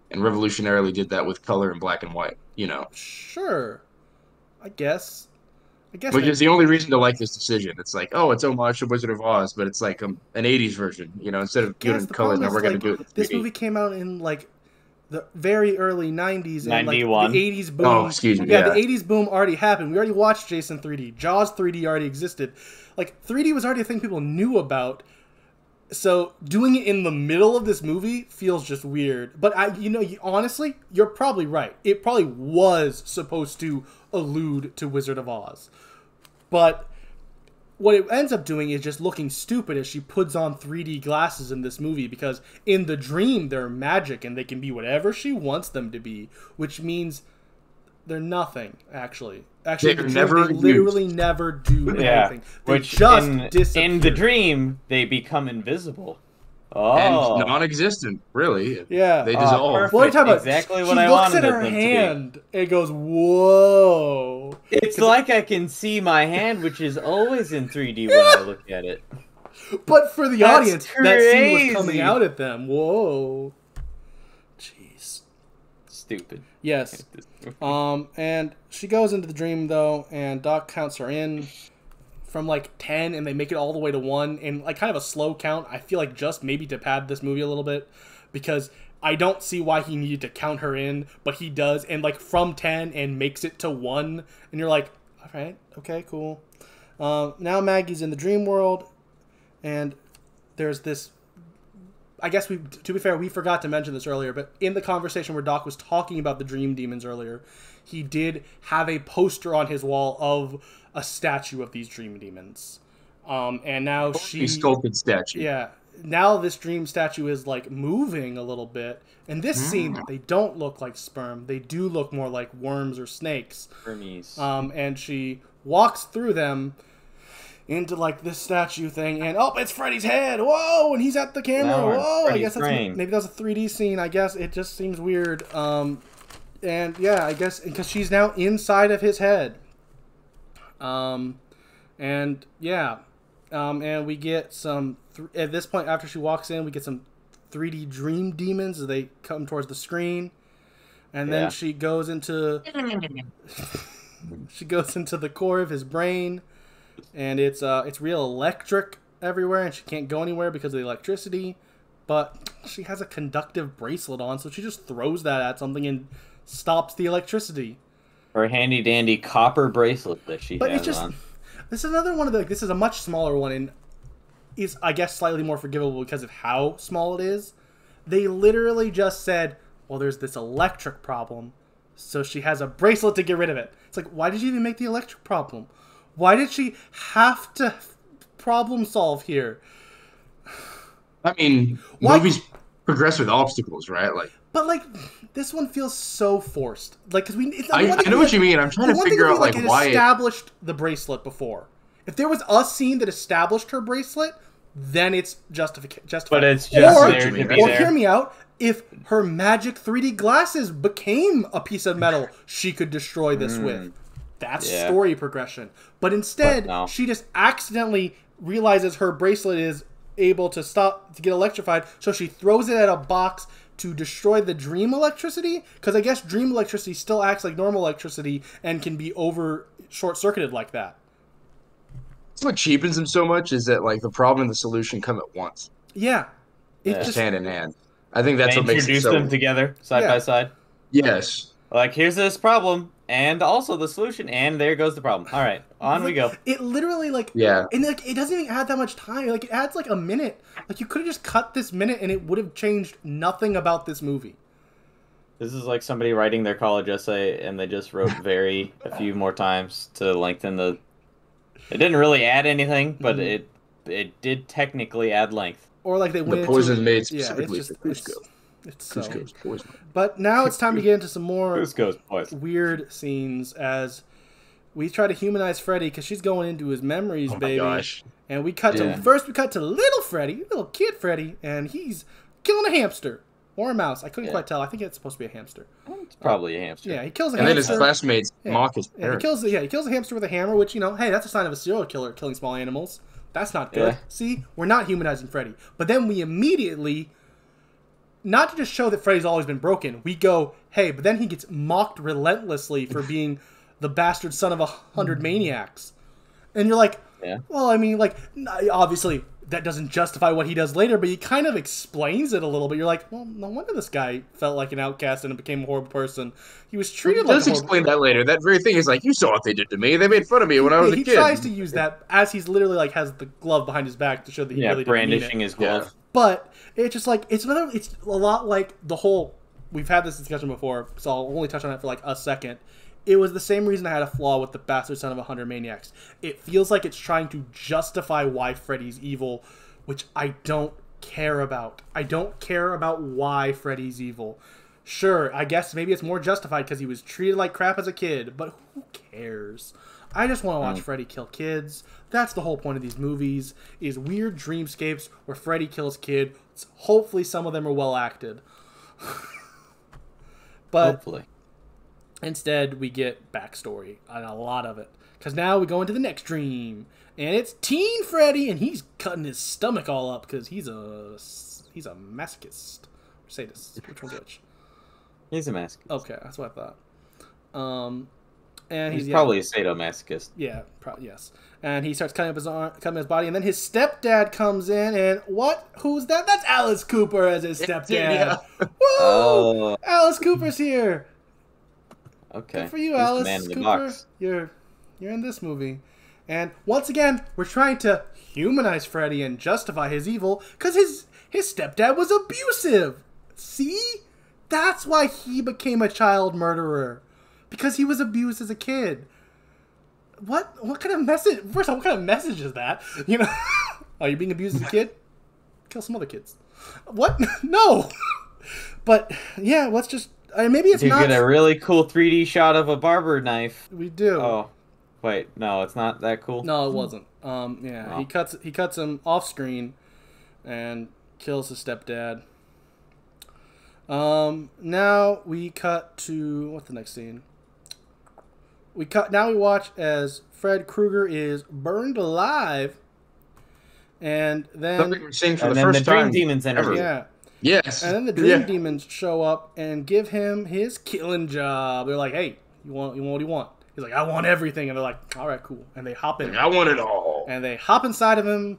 and revolutionarily did that with color and black and white. Sure. I guess. Which is the only reason to like this decision. It's like, oh, it's homage to Wizard of Oz, but it's like an 80s version, you know, instead of doing color, now we're going to do it. This movie came out in, like, the very early 90s. And, like, the 80s boom. Oh, excuse me. Yeah, the 80s boom already happened. We already watched Jason 3D. Jaws 3D already existed. Like, 3D was already a thing people knew about. So doing it in the middle of this movie feels just weird. But, you know, honestly, you're probably right. It probably was supposed to allude to Wizard of Oz. But what it ends up doing is just looking stupid as she puts on 3D glasses in this movie, because in the dream they're magic and they can be whatever she wants them to be, which means they're nothing, actually. Actually, they literally never do anything. Yeah. They just disappear. In the dream, they become invisible. Oh. And non-existent, really. Yeah. They dissolve. What are you talking about? Exactly what I wanted them to be. She looks at her hand and goes, whoa. It's like I can see my hand, which is always in 3D when I look at it. But for the audience, that scene was coming out at them. Whoa. Jeez. Stupid. Yes. And she goes into the dream, though, and Doc counts her in from, like, 10, and they make it all the way to 1, and, like, kind of a slow count, I feel like, just maybe to pad this movie a little bit, because I don't see why he needed to count her in, but he does, and, like, from 10 and makes it to 1, and you're like, all right, okay, cool. Now Maggie's in the dream world, and there's this... I guess, to be fair, we forgot to mention this earlier, but in the conversation where Doc was talking about the dream demons earlier, he did have a poster on his wall of a statue of these dream demons. And now she... sculpted statue. Yeah. Now this dream statue is, like, moving a little bit. In this scene, they don't look like sperm. They do look more like worms or snakes. Hermes. And she walks through them into, like, this statue thing, and oh, it's Freddy's head, whoa, and he's at the camera, whoa, Freddy's, I guess that's, maybe that's a 3D scene, I guess, it just seems weird, and yeah, I guess, because she's now inside of his head, and yeah, and we get some, at this point, after she walks in, we get some 3D dream demons as they come towards the screen, and then she goes into, she goes into the core of his brain, and it's real electric everywhere, and she can't go anywhere because of the electricity. But she has a conductive bracelet on, so she just throws that at something and stops the electricity. Her handy dandy copper bracelet that she has on. This is another one of the. This is a much smaller one, and is, I guess, slightly more forgivable because of how small it is. They literally just said, "Well, there's this electric problem, so she has a bracelet to get rid of it." It's like, why did you even make the electric problem? Why did she have to problem solve here? I mean, movies progress with obstacles, right? Like, but like this one feels so forced. Like, because I know what you mean. I'm trying to figure out like why it established the bracelet before. If there was a scene that established her bracelet, then it's justified. But it's just there to be there. Hear me out. If her magic 3D glasses became a piece of metal, she could destroy this with. That's story progression. But instead, she just accidentally realizes her bracelet is able to stop, to get electrified, so she throws it at a box to destroy the dream electricity, because I guess dream electricity still acts like normal electricity and can be over short-circuited like that. That's what cheapens them so much, is that like the problem and the solution come at once. Yeah. It's just hand in hand. I think that's what makes it so... Introduce them together, side by side. Yes. Like, here's this problem, and also the solution, and there goes the problem. All right, on we go. It literally, like, and like it doesn't even add that much time. Like, it adds, like, a minute. Like, you could have just cut this minute, and it would have changed nothing about this movie. This is like somebody writing their college essay, and they just wrote very a few more times to lengthen the... It didn't really add anything, but it did technically add length. Or, like, they went the poison made specifically for Cusco. But now it's time to get into some more weird scenes as we try to humanize Freddy, because she's going into his memories, baby. Gosh. And we cut to first. We cut to little Freddy, little kid Freddy, and he's killing a hamster or a mouse. I couldn't quite tell. I think it's supposed to be a hamster. It's probably a hamster. Yeah, he kills a hamster. And then his classmates mock his parents. He kills a hamster with a hammer, which, you know, hey, that's a sign of a serial killer killing small animals. That's not good. Yeah. See, we're not humanizing Freddy. But then we immediately. Not to just show that Freddy's always been broken. We go, hey, but then he gets mocked relentlessly for being the bastard son of 100 maniacs. And you're like, yeah. Well, I mean, like, obviously that doesn't justify what he does later, but he kind of explains it a little bit. You're like, well, no wonder this guy felt like an outcast and became a horrible person. He was treated like a horrible person. He does explain that later. That very thing is like, you saw what they did to me. They made fun of me when I was a kid. He tries to use that as he's literally like has the glove behind his back to show that he really didn't mean it. Yeah, brandishing his glove. But it's just like, it's another, it's a lot like the whole, we've had this discussion before, so I'll only touch on it for like a second. It was the same reason I had a flaw with the Bastard Son of 100 Maniacs. It feels like it's trying to justify why Freddy's evil, which I don't care about. I don't care about why Freddy's evil. Sure, I guess maybe it's more justified because he was treated like crap as a kid, but who cares? I just want to watch Freddy kill kids. That's the whole point of these movies, is weird dreamscapes where Freddy kills kids. Hopefully some of them are well acted. But... hopefully. Instead, we get backstory, and a lot of it. Because now we go into the next dream, and it's Teen Freddy, and he's cutting his stomach all up because he's a masochist. Or sadist. Which one's which? He's a masochist. Okay, that's what I thought. And he's probably a sadomasochist. Yeah, yes. And he starts cutting up his arm, cutting his body, and then his stepdad comes in, and what? Who's that? That's Alice Cooper as his stepdad. Yeah. Woo! Oh. Alice Cooper's here. Okay. Good for you, Alice Cooper. You're in this movie. And once again, we're trying to humanize Freddy and justify his evil because his stepdad was abusive. See? That's why he became a child murderer. Because he was abused as a kid. What kind of message? First of all, what kind of message is that? You know, are you being abused as a kid? Kill some other kids. What? No. But yeah, let's just maybe it's not... You get a really cool 3D shot of a barber knife. We do. Oh, wait, no, it's not that cool. No, it wasn't. Yeah, oh. He cuts him off screen, and kills his stepdad. Now we cut to what's the next scene? Now we watch as Fred Krueger is burned alive, and then the Dream Demons enter. Yeah. Yes. And then the Dream Demons show up and give him his killing job. They're like, hey, you want what do you want? He's like, I want everything. And they're like, all right, cool. And they hop in. I want it all. And they hop inside of him,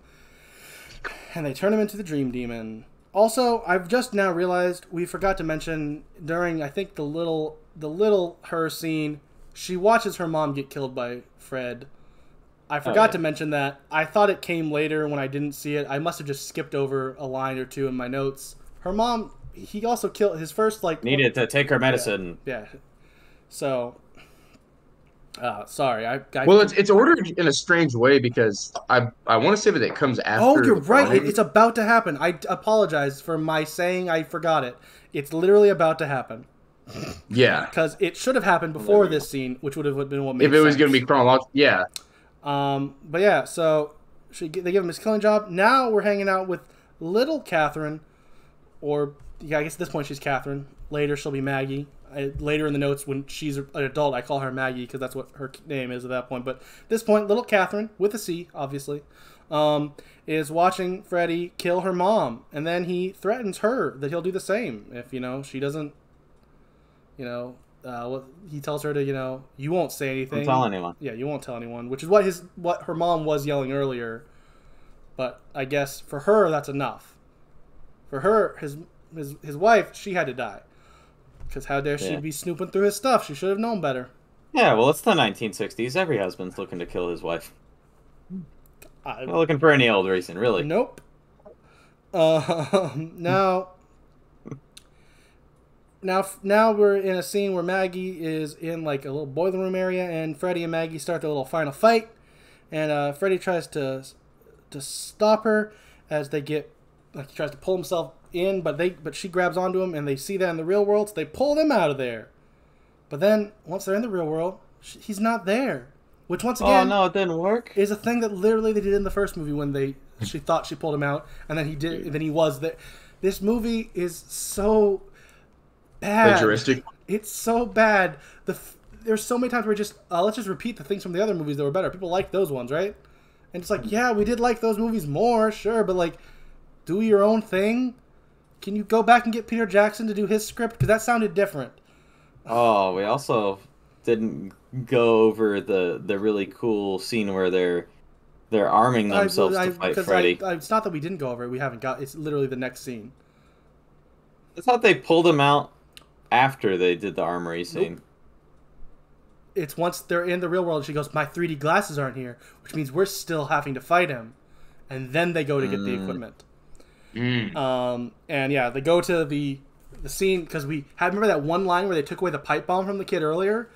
and they turn him into the Dream Demon. Also, I've just now realized we forgot to mention during, I think, the little her scene, she watches her mom get killed by Fred. I forgot to mention that. I thought it came later when I didn't see it. I must have just skipped over a line or two in my notes. Her mom, he also killed his first, like... Needed to take her medicine. Yeah. So, sorry. Well, it's ordered in a strange way because I want to say that it comes after... Oh, you're right. It's about to happen. I apologize for my saying I forgot it. It's literally about to happen. Yeah. Because it should have happened before this scene, which would have been what made sense. If it was going to be chronological, yeah. But yeah, so they give him his killing job. Now we're hanging out with little Catherine... Or, yeah, I guess at this point she's Catherine. Later she'll be Maggie. Later in the notes, when she's an adult, I call her Maggie because that's what her name is at that point. But at this point, little Catherine, with a C, obviously, is watching Freddy kill her mom. And then he threatens her that he'll do the same if, you know, she doesn't, you know, he tells her to, you know, you won't say anything. Don't tell anyone. Yeah, you won't tell anyone, which is what her mom was yelling earlier. But I guess for her, that's enough. For her, his wife, she had to die. Because how dare she be snooping through his stuff? She should have known better. Yeah, well, it's the 1960s. Every husband's looking to kill his wife. Not looking for any old reason, really. Nope. Now we're in a scene where Maggie is in, like, a little boiler room area, and Freddy and Maggie start their little final fight. And Freddy tries to stop her as they get... Like, he tries to pull himself in, but she grabs onto him, and they see that in the real world, so they pull them out of there. But then, once they're in the real world, he's not there. Which, once again... Oh, no, it didn't work. ...is a thing that literally they did in the first movie when she thought she pulled him out, and then he was there. This movie is so bad. Futuristic. It's so bad. There's so many times where let's just repeat the things from the other movies that were better. People like those ones, right? And it's like, yeah, we did like those movies more, sure, but, like... Do your own thing. Can you go back and get Peter Jackson to do his script? Because that sounded different. Oh, we also didn't go over the really cool scene where they're arming themselves to fight Freddy. It's not that we didn't go over it. We haven't got. It's literally the next scene. I thought they pulled him out after they did the armory scene. Nope. It's once they're in the real world, she goes, "My 3D glasses aren't here," which means we're still having to fight him. And then they go to get the equipment. And yeah, they go to the scene because we had, remember that one line where they took away the pipe bomb from the kid earlier?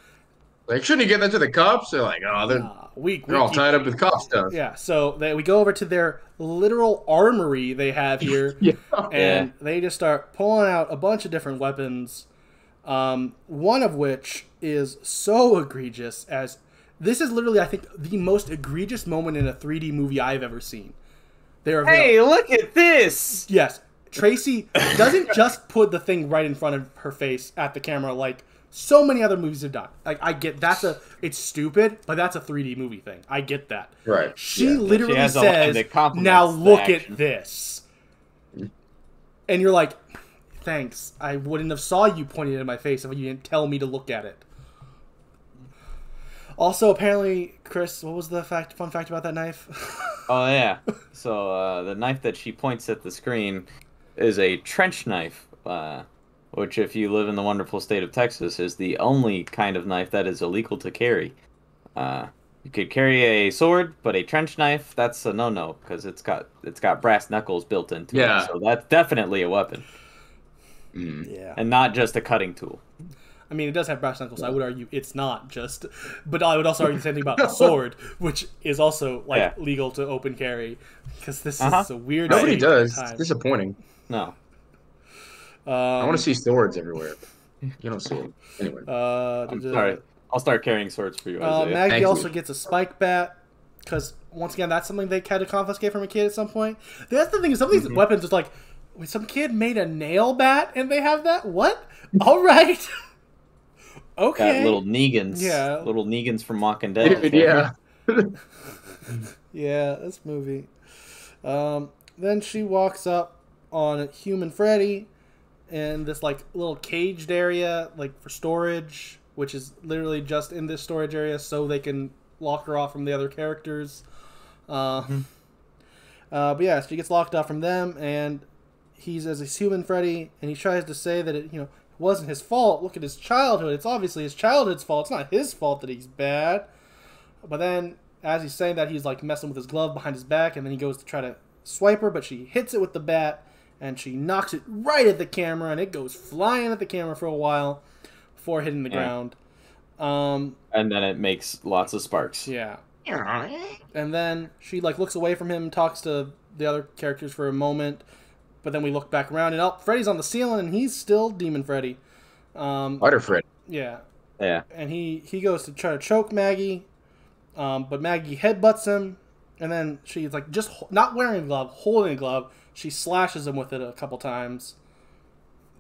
They shouldn't give that to the cops. They're like, oh, they're all tied up with cop stuff. Yeah, so we go over to their literal armory they have here, they just start pulling out a bunch of different weapons. One of which is so egregious as this is literally, I think, the most egregious moment in a 3D movie I've ever seen. Hey, look at this! Yes. Tracy doesn't just put the thing right in front of her face at the camera like so many other movies have done. Like, I get it's stupid, but that's a 3D movie thing. I get that. Right. She literally says, "Now look at this." And you're like, "Thanks. I wouldn't have saw you pointing it in my face if you didn't tell me to look at it." Also, apparently, Chris, what was the fun fact about that knife? Oh, yeah. So, the knife that she points at the screen is a trench knife, which, if you live in the wonderful state of Texas, is the only kind of knife that is illegal to carry. You could carry a sword, but a trench knife, that's a no-no, because it's got brass knuckles built into it, so that's definitely a weapon. Yeah. And not just a cutting tool. I mean, it does have brass knuckles. So I would argue it's not just, but I would also argue the same thing about the sword, which is also like legal to open carry, because this is a weird. Nobody does. It's disappointing. No. I want to see swords everywhere. You don't see them anyway. Sorry, I'll start carrying swords for you. Maggie also gets a spike bat, because once again, that's something they had to confiscate from a kid at some point. That's the thing. Some of these weapons is like, wait, some kid made a nail bat and they have that. What? All right. Okay. That little Negans. Yeah. Little Negans from Walking Dead. Yeah. Yeah, this movie. Then she walks up on human Freddy in this like little caged area, like for storage, which is literally just in this storage area so they can lock her off from the other characters. But yeah, she gets locked off from them, and he's as a human Freddy, and he tries to say that it wasn't his fault. Look at his childhood. It's obviously his childhood's fault. It's not his fault that he's bad. But then, as he's saying that, he's like messing with his glove behind his back, and then he goes to try to swipe her, but she hits it with the bat, and she knocks it right at the camera, and it goes flying at the camera for a while before hitting the ground. And then it makes lots of sparks. Yeah. And then she like looks away from him, talks to the other characters for a moment. But then we look back around, and Freddy's on the ceiling, and he's still Demon Freddy. Water Freddy. Yeah. Yeah. And he goes to try to choke Maggie, but Maggie headbutts him, and then she's like, just not wearing a glove, holding a glove. She slashes him with it a couple times,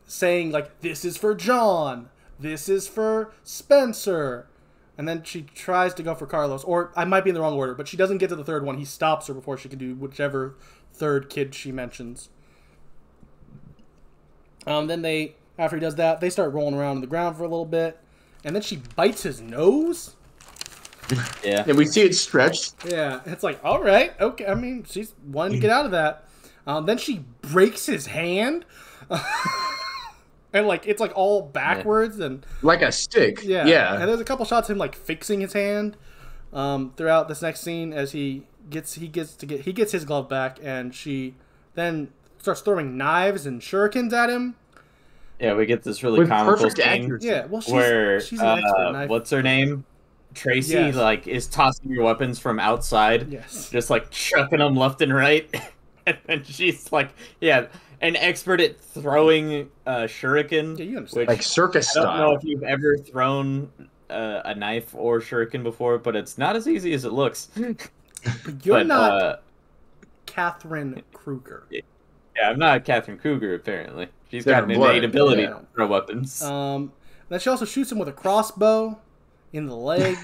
saying like, "This is for John. This is for Spencer." And then she tries to go for Carlos, or I might be in the wrong order, but she doesn't get to the third one. He stops her before she can do whichever third kid she mentions. Then they, after he does that, they start rolling around on the ground for a little bit, and then she bites his nose. Yeah, and we see it stretched. Yeah, it's like, all right, okay. I mean, she's wanting to get out of that. Then she breaks his hand, and like it's like all backwards and like a stick. Yeah, yeah. And there's a couple shots of him like fixing his hand throughout this next scene as he gets his glove back, and she then starts throwing knives and shurikens at him. Yeah, we get this really comical thing. Yeah, well, she's an expert knife. What's her name? Tracy, like, is tossing your weapons from outside. Yes. Just, like, chucking them left and right. And then she's, like, an expert at throwing shuriken. Yeah, you understand. Like circus style. I don't know if you've ever thrown a knife or shuriken before, but it's not as easy as it looks. You're not Katherine Krueger. Yeah, I'm not Katherine Krueger, apparently. She's got an innate ability to throw weapons. Then she also shoots him with a crossbow in the leg.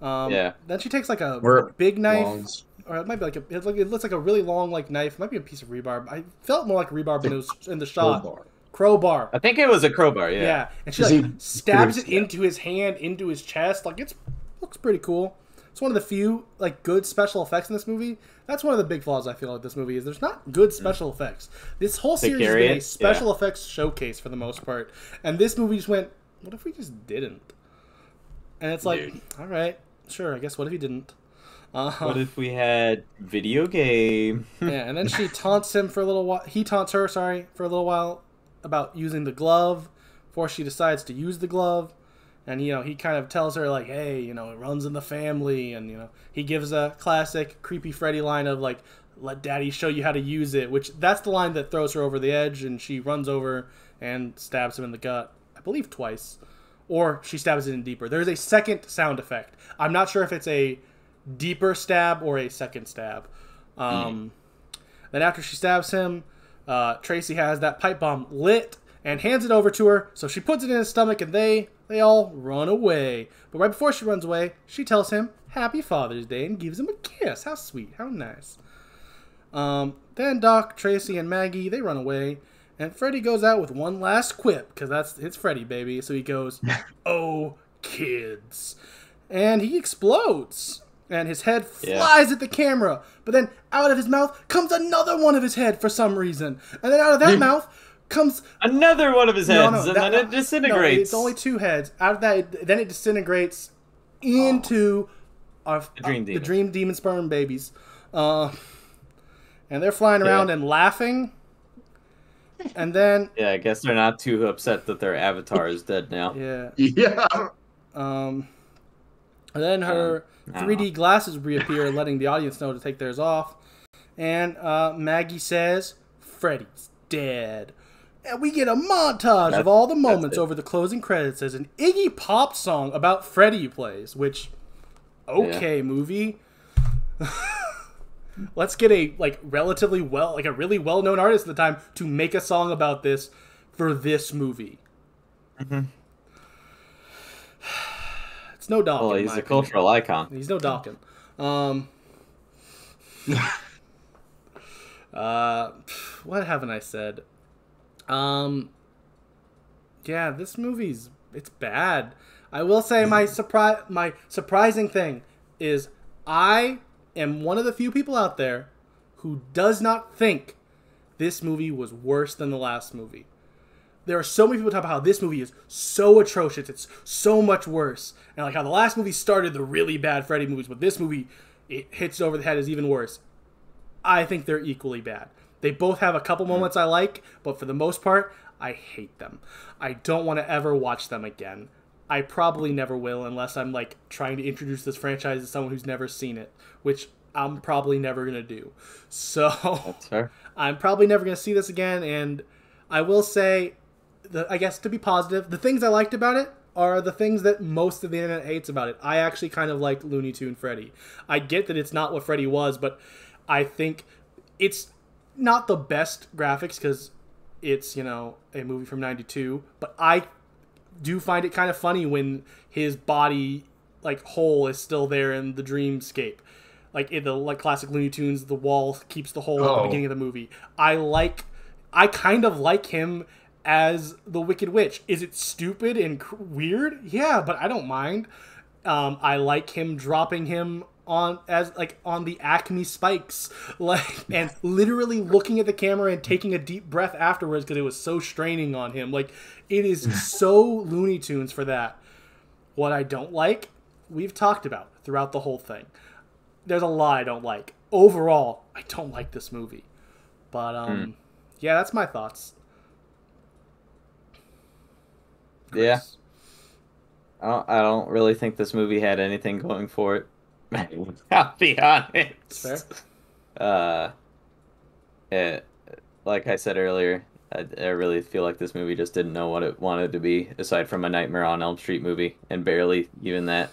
Then she takes, like, a big knife. Or it might be, like, it looks like a really long, like, knife. It might be a piece of rebar. I felt more like rebar in the shot. Crowbar. I think it was a crowbar, yeah. Yeah, and she like stabs it into his hand, into his chest. Like, it looks pretty cool. It's one of the few like good special effects in this movie. That's one of the big flaws I feel like this movie is. There's not good special effects. This whole series is a special effects showcase for the most part, and this movie just went, what if we just didn't? And it's like, all right, sure, I guess what if he didn't? What if we had video game? Yeah, and then she taunts him for a little while. He taunts her, sorry, for a little while about using the glove before she decides to use the glove. And, you know, he kind of tells her, like, hey, you know, it runs in the family. And, you know, he gives a classic creepy Freddy line of, like, let daddy show you how to use it, which that's the line that throws her over the edge. And she runs over and stabs him in the gut, I believe twice. Or she stabs it in deeper. There's a second sound effect. I'm not sure if it's a deeper stab or a second stab. Then after she stabs him, Tracy has that pipe bomb lit and hands it over to her. So she puts it in his stomach and they all run away. But right before she runs away, she tells him, Happy Father's Day, and gives him a kiss. How sweet. How nice. Then Doc, Tracy, and Maggie, they run away. And Freddy goes out with one last quip, because it's Freddy, baby. So he goes, oh, kids. And he explodes. And his head flies at the camera. But then out of his mouth comes another one of his head for some reason. And then out of that mouth comes another one of his heads, and then it disintegrates. No, it's only two heads. Out of that, then it disintegrates into the dream demon sperm babies, and they're flying around and laughing. And then I guess they're not too upset that their avatar is dead now. And then her 3D glasses reappear, letting the audience know to take theirs off. And Maggie says, "Freddy's dead." And we get a montage of all the moments over the closing credits as an Iggy Pop song about Freddy plays, which, movie. Let's get a, like, relatively well, like, a really well-known artist at the time to make a song about this for this movie. It's no Dokken. Well, he's a cultural icon. He's no Dokken. What haven't I said? Yeah, this movie's bad. I will say my surprising thing is I am one of the few people out there who does not think this movie was worse than the last movie. There are so many people talk about how this movie is so atrocious, it's so much worse, and like how the last movie started the really bad Freddy movies, but this movie, it hits over the head, is even worse. I think they're equally bad. They both have a couple moments I like, but for the most part, I hate them. I don't want to ever watch them again. I probably never will unless I'm like trying to introduce this franchise to someone who's never seen it, which I'm probably never going to do. So I'm probably never going to see this again, and I will say, I guess to be positive, the things I liked about it are the things that most of the internet hates about it. I actually kind of liked Looney Tune Freddy. I get that it's not what Freddy was, but I think it's not the best graphics because it's, you know, a movie from '92, but I do find it kind of funny when his body like hole is still there in the dreamscape, like in the like classic Looney Tunes, the wall keeps the hole at the beginning of the movie. I kind of like him as the Wicked Witch. Is it stupid and weird? Yeah, but I don't mind. I like him dropping him on as like on the Acme spikes, like, and literally looking at the camera and taking a deep breath afterwards because it was so straining on him. Like, it is so Looney Tunes for that. What I don't like, we've talked about throughout the whole thing. There's a lot I don't like. Overall, I don't like this movie. But yeah, that's my thoughts. Chris. Yeah, I don't really think this movie had anything going for it. I'll be honest. Like I said earlier, I really feel like this movie just didn't know what it wanted to be, aside from a Nightmare on Elm Street movie, and barely even that.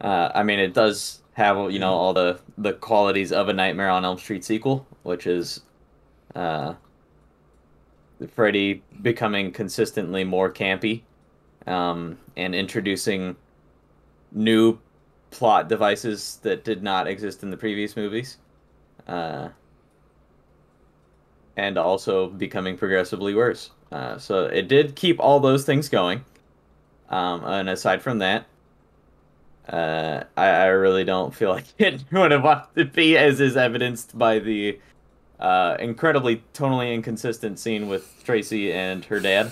I mean, it does have, you know, all the qualities of a Nightmare on Elm Street sequel, which is Freddy becoming consistently more campy, and introducing new plot devices that did not exist in the previous movies. and also becoming progressively worse. So it did keep all those things going. And aside from that, I really don't feel like it would have wanted to be, as is evidenced by the incredibly tonally inconsistent scene with Tracy and her dad.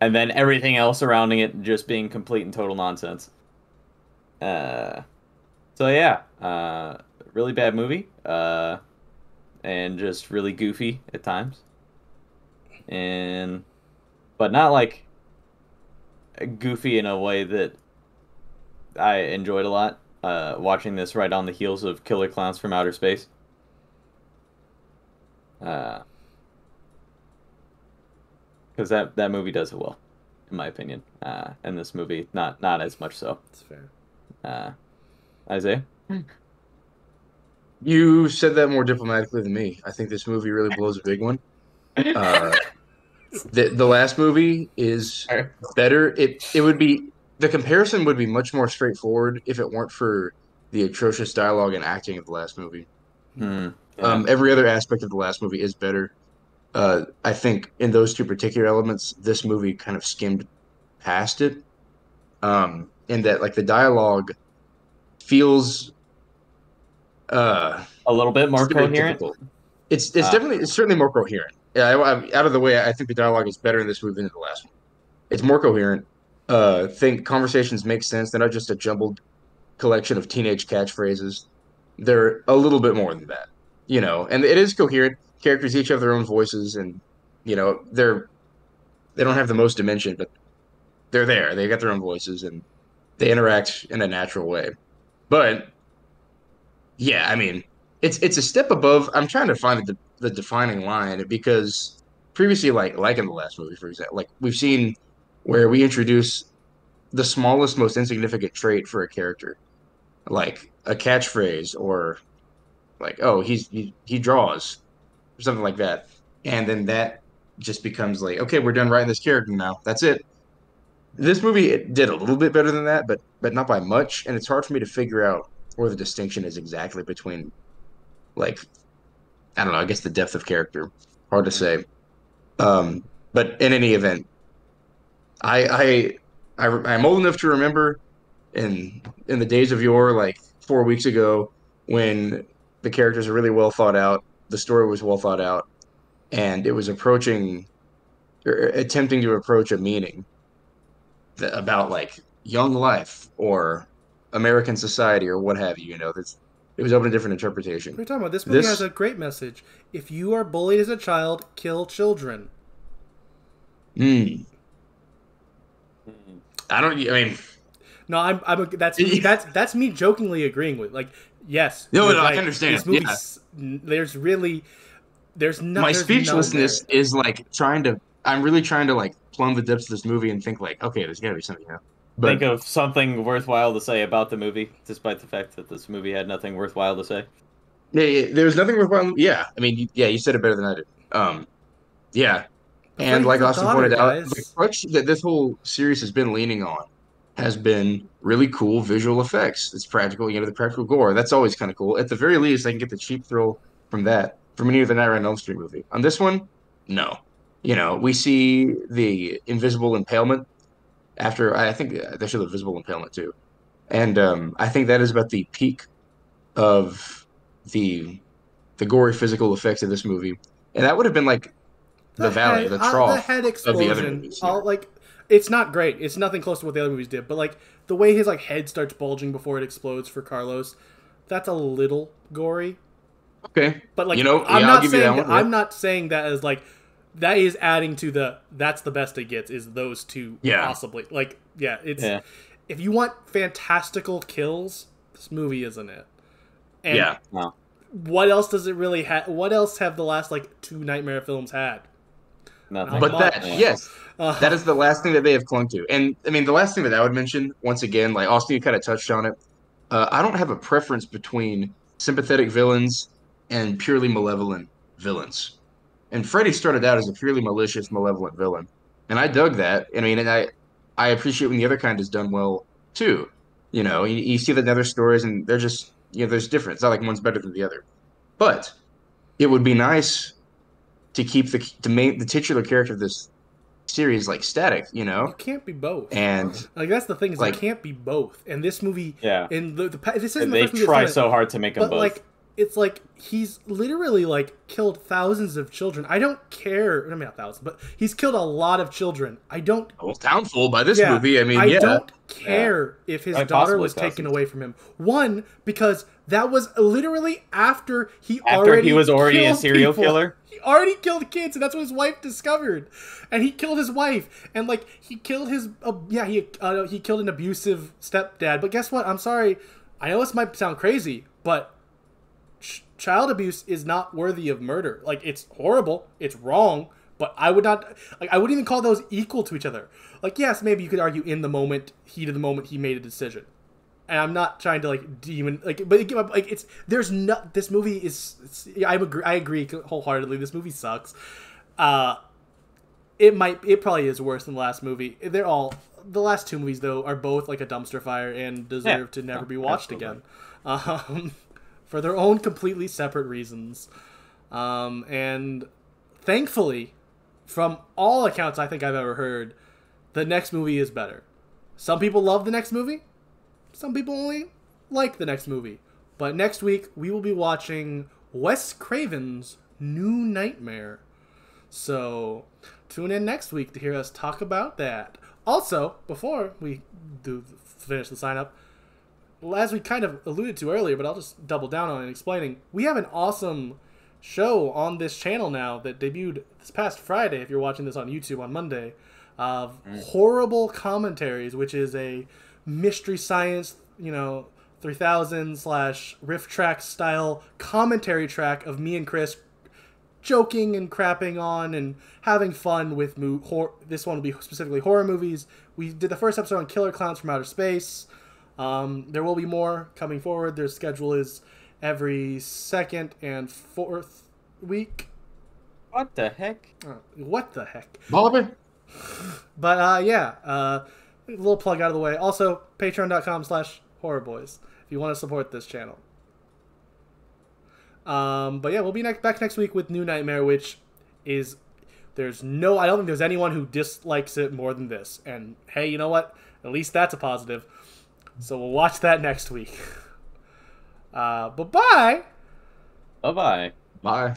And then everything else surrounding it just being complete and total nonsense. So yeah, really bad movie, and just really goofy at times. And, but not like goofy in a way that I enjoyed a lot. Watching this right on the heels of Killer Klowns from Outer Space. Because that movie does it well, in my opinion. And this movie, not as much so. That's fair. Isaiah? You said that more diplomatically than me. I think this movie really blows a big one. The last movie is better. It would be... The comparison would be much more straightforward if it weren't for the atrocious dialogue and acting of the last movie. Yeah. Every other aspect of the last movie is better. I think in those two particular elements, this movie kind of skimmed past it. In that, like, the dialogue feels a little bit more coherent. It's definitely, it's certainly more coherent. Yeah, out of the way, I think the dialogue is better in this movie than in the last one. It's more coherent. Think conversations make sense. They're not just a jumbled collection of teenage catchphrases. They're a little bit more than that, you know. And it is coherent. Characters each have their own voices, and you know they don't have the most dimension, but they're there. They got their own voices, and they interact in a natural way. But yeah, I mean, it's a step above. I'm trying to find the defining line, because previously, like in the last movie, for example, like we've seen, where we introduce the smallest, most insignificant trait for a character, like a catchphrase or like, oh, he draws or something like that. And then that just becomes like, okay, we're done writing this character now. That's it. This movie, it did a little bit better than that, but not by much. And it's hard for me to figure out where the distinction is exactly between, like, I don't know, I guess the depth of character. Hard to say. But in any event, I'm old enough to remember in the days of yore, like 4 weeks ago, when the characters are really well thought out, the story was well thought out, and it was approaching or attempting to approach a meaning about like young life or American society or what have you. You know, it was open to different interpretation. What are you talking about? This movie has a great message. If you are bullied as a child, kill children. Hmm. I don't. I mean, no. That's me jokingly agreeing with. Like, yes. No, no, like, I understand. These movies, yeah. There's not. My speechlessness is like trying to. I'm really trying to like plumb the depths of this movie and think like, okay, there's gotta be something here. But, think of something worthwhile to say about the movie, despite the fact that this movie had nothing worthwhile to say. Yeah, there was nothing worthwhile. Yeah, I mean, yeah, you said it better than I did. Yeah. And like Austin pointed out, the crutch that this whole series has been leaning on has been really cool visual effects. It's practical, you know, the practical gore. That's always kind of cool. At the very least, I can get the cheap thrill from that, from any of the Nightmare on Elm Street movie. On this one, no. You know, we see the invisible impalement after, I think they show the visible impalement too. And I think that is about the peak of the gory physical effects of this movie. And that would have been like, the valley, head, the trough, the head explosion, of the other movies, yeah. Like, it's not great. It's nothing close to what the other movies did. But like the way his like head starts bulging before it explodes for Carlos, that's a little gory. Okay, but like, you know, I'm not saying that, I'm not saying that as like that is adding to the that's the best it gets is those two, yeah. Possibly like, yeah, it's, yeah. If you want fantastical kills, this movie isn't it. And yeah. Wow. What else does it really have? What else have the last like two Nightmare films had? Nothing. But that, yes, that is the last thing that they have clung to. And, I mean, the last thing that I would mention, once again, like, Austin, you kind of touched on it. I don't have a preference between sympathetic villains and purely malevolent villains. And Freddy started out as a purely malicious, malevolent villain. And I dug that. I mean, and I appreciate when the other kind is done well, too. You know, you see the other stories, and they're just, you know, there's different. It's not like one's better than the other. But it would be nice to keep the titular character of this series like static, you know. It can't be both, and like that's the thing is like, it can't be both. And this movie, yeah, and this isn't the they try so hard to make them both. Like, it's like he's literally like killed thousands of children. I don't care. I mean, not thousands, but he's killed a lot of children. I don't. Well, downfall by this movie. I mean, I don't care if his daughter was taken away from him. One, because that was literally after he was already a serial killer. He already killed kids, and that's what his wife discovered. And he killed his wife, and like he killed his he killed an abusive stepdad. But guess what? I'm sorry. I know this might sound crazy, but child abuse is not worthy of murder. Like, it's horrible, it's wrong, but I would not, like, I wouldn't even call those equal to each other. Like, yes, maybe you could argue in the moment, heat of the moment, he made a decision. And I'm not trying to like demon like, but like it's there's not. This movie is. I agree wholeheartedly. This movie sucks. It probably is worse than the last movie. They're all the last two movies though are both like a dumpster fire and deserve to never be watched again, for their own completely separate reasons. And thankfully, from all accounts I think I've ever heard, the next movie is better. Some people love the next movie. Some people only like the next movie. But next week, we will be watching Wes Craven's New Nightmare. So, tune in next week to hear us talk about that. Also, before we do finish the sign-up, as we kind of alluded to earlier, but I'll just double down on it explaining, we have an awesome show on this channel now that debuted this past Friday, if you're watching this on YouTube on Monday, of Horrible Commentaries, which is a Mystery Science, you know, 3000 / riff track style commentary track of me and Chris joking and crapping on and having fun with this one will be specifically horror movies. We did the first episode on Killer Klowns from Outer Space. There will be more coming forward. Their schedule is every second and fourth week. What the heck? What the heck? Bobby. But yeah, a little plug out of the way. Also, patreon.com/horrorbois if you want to support this channel. But yeah, we'll be back next week with New Nightmare, which is I don't think there's anyone who dislikes it more than this. And hey, you know what? At least that's a positive. So we'll watch that next week. Bye-bye. Bye-bye. Bye.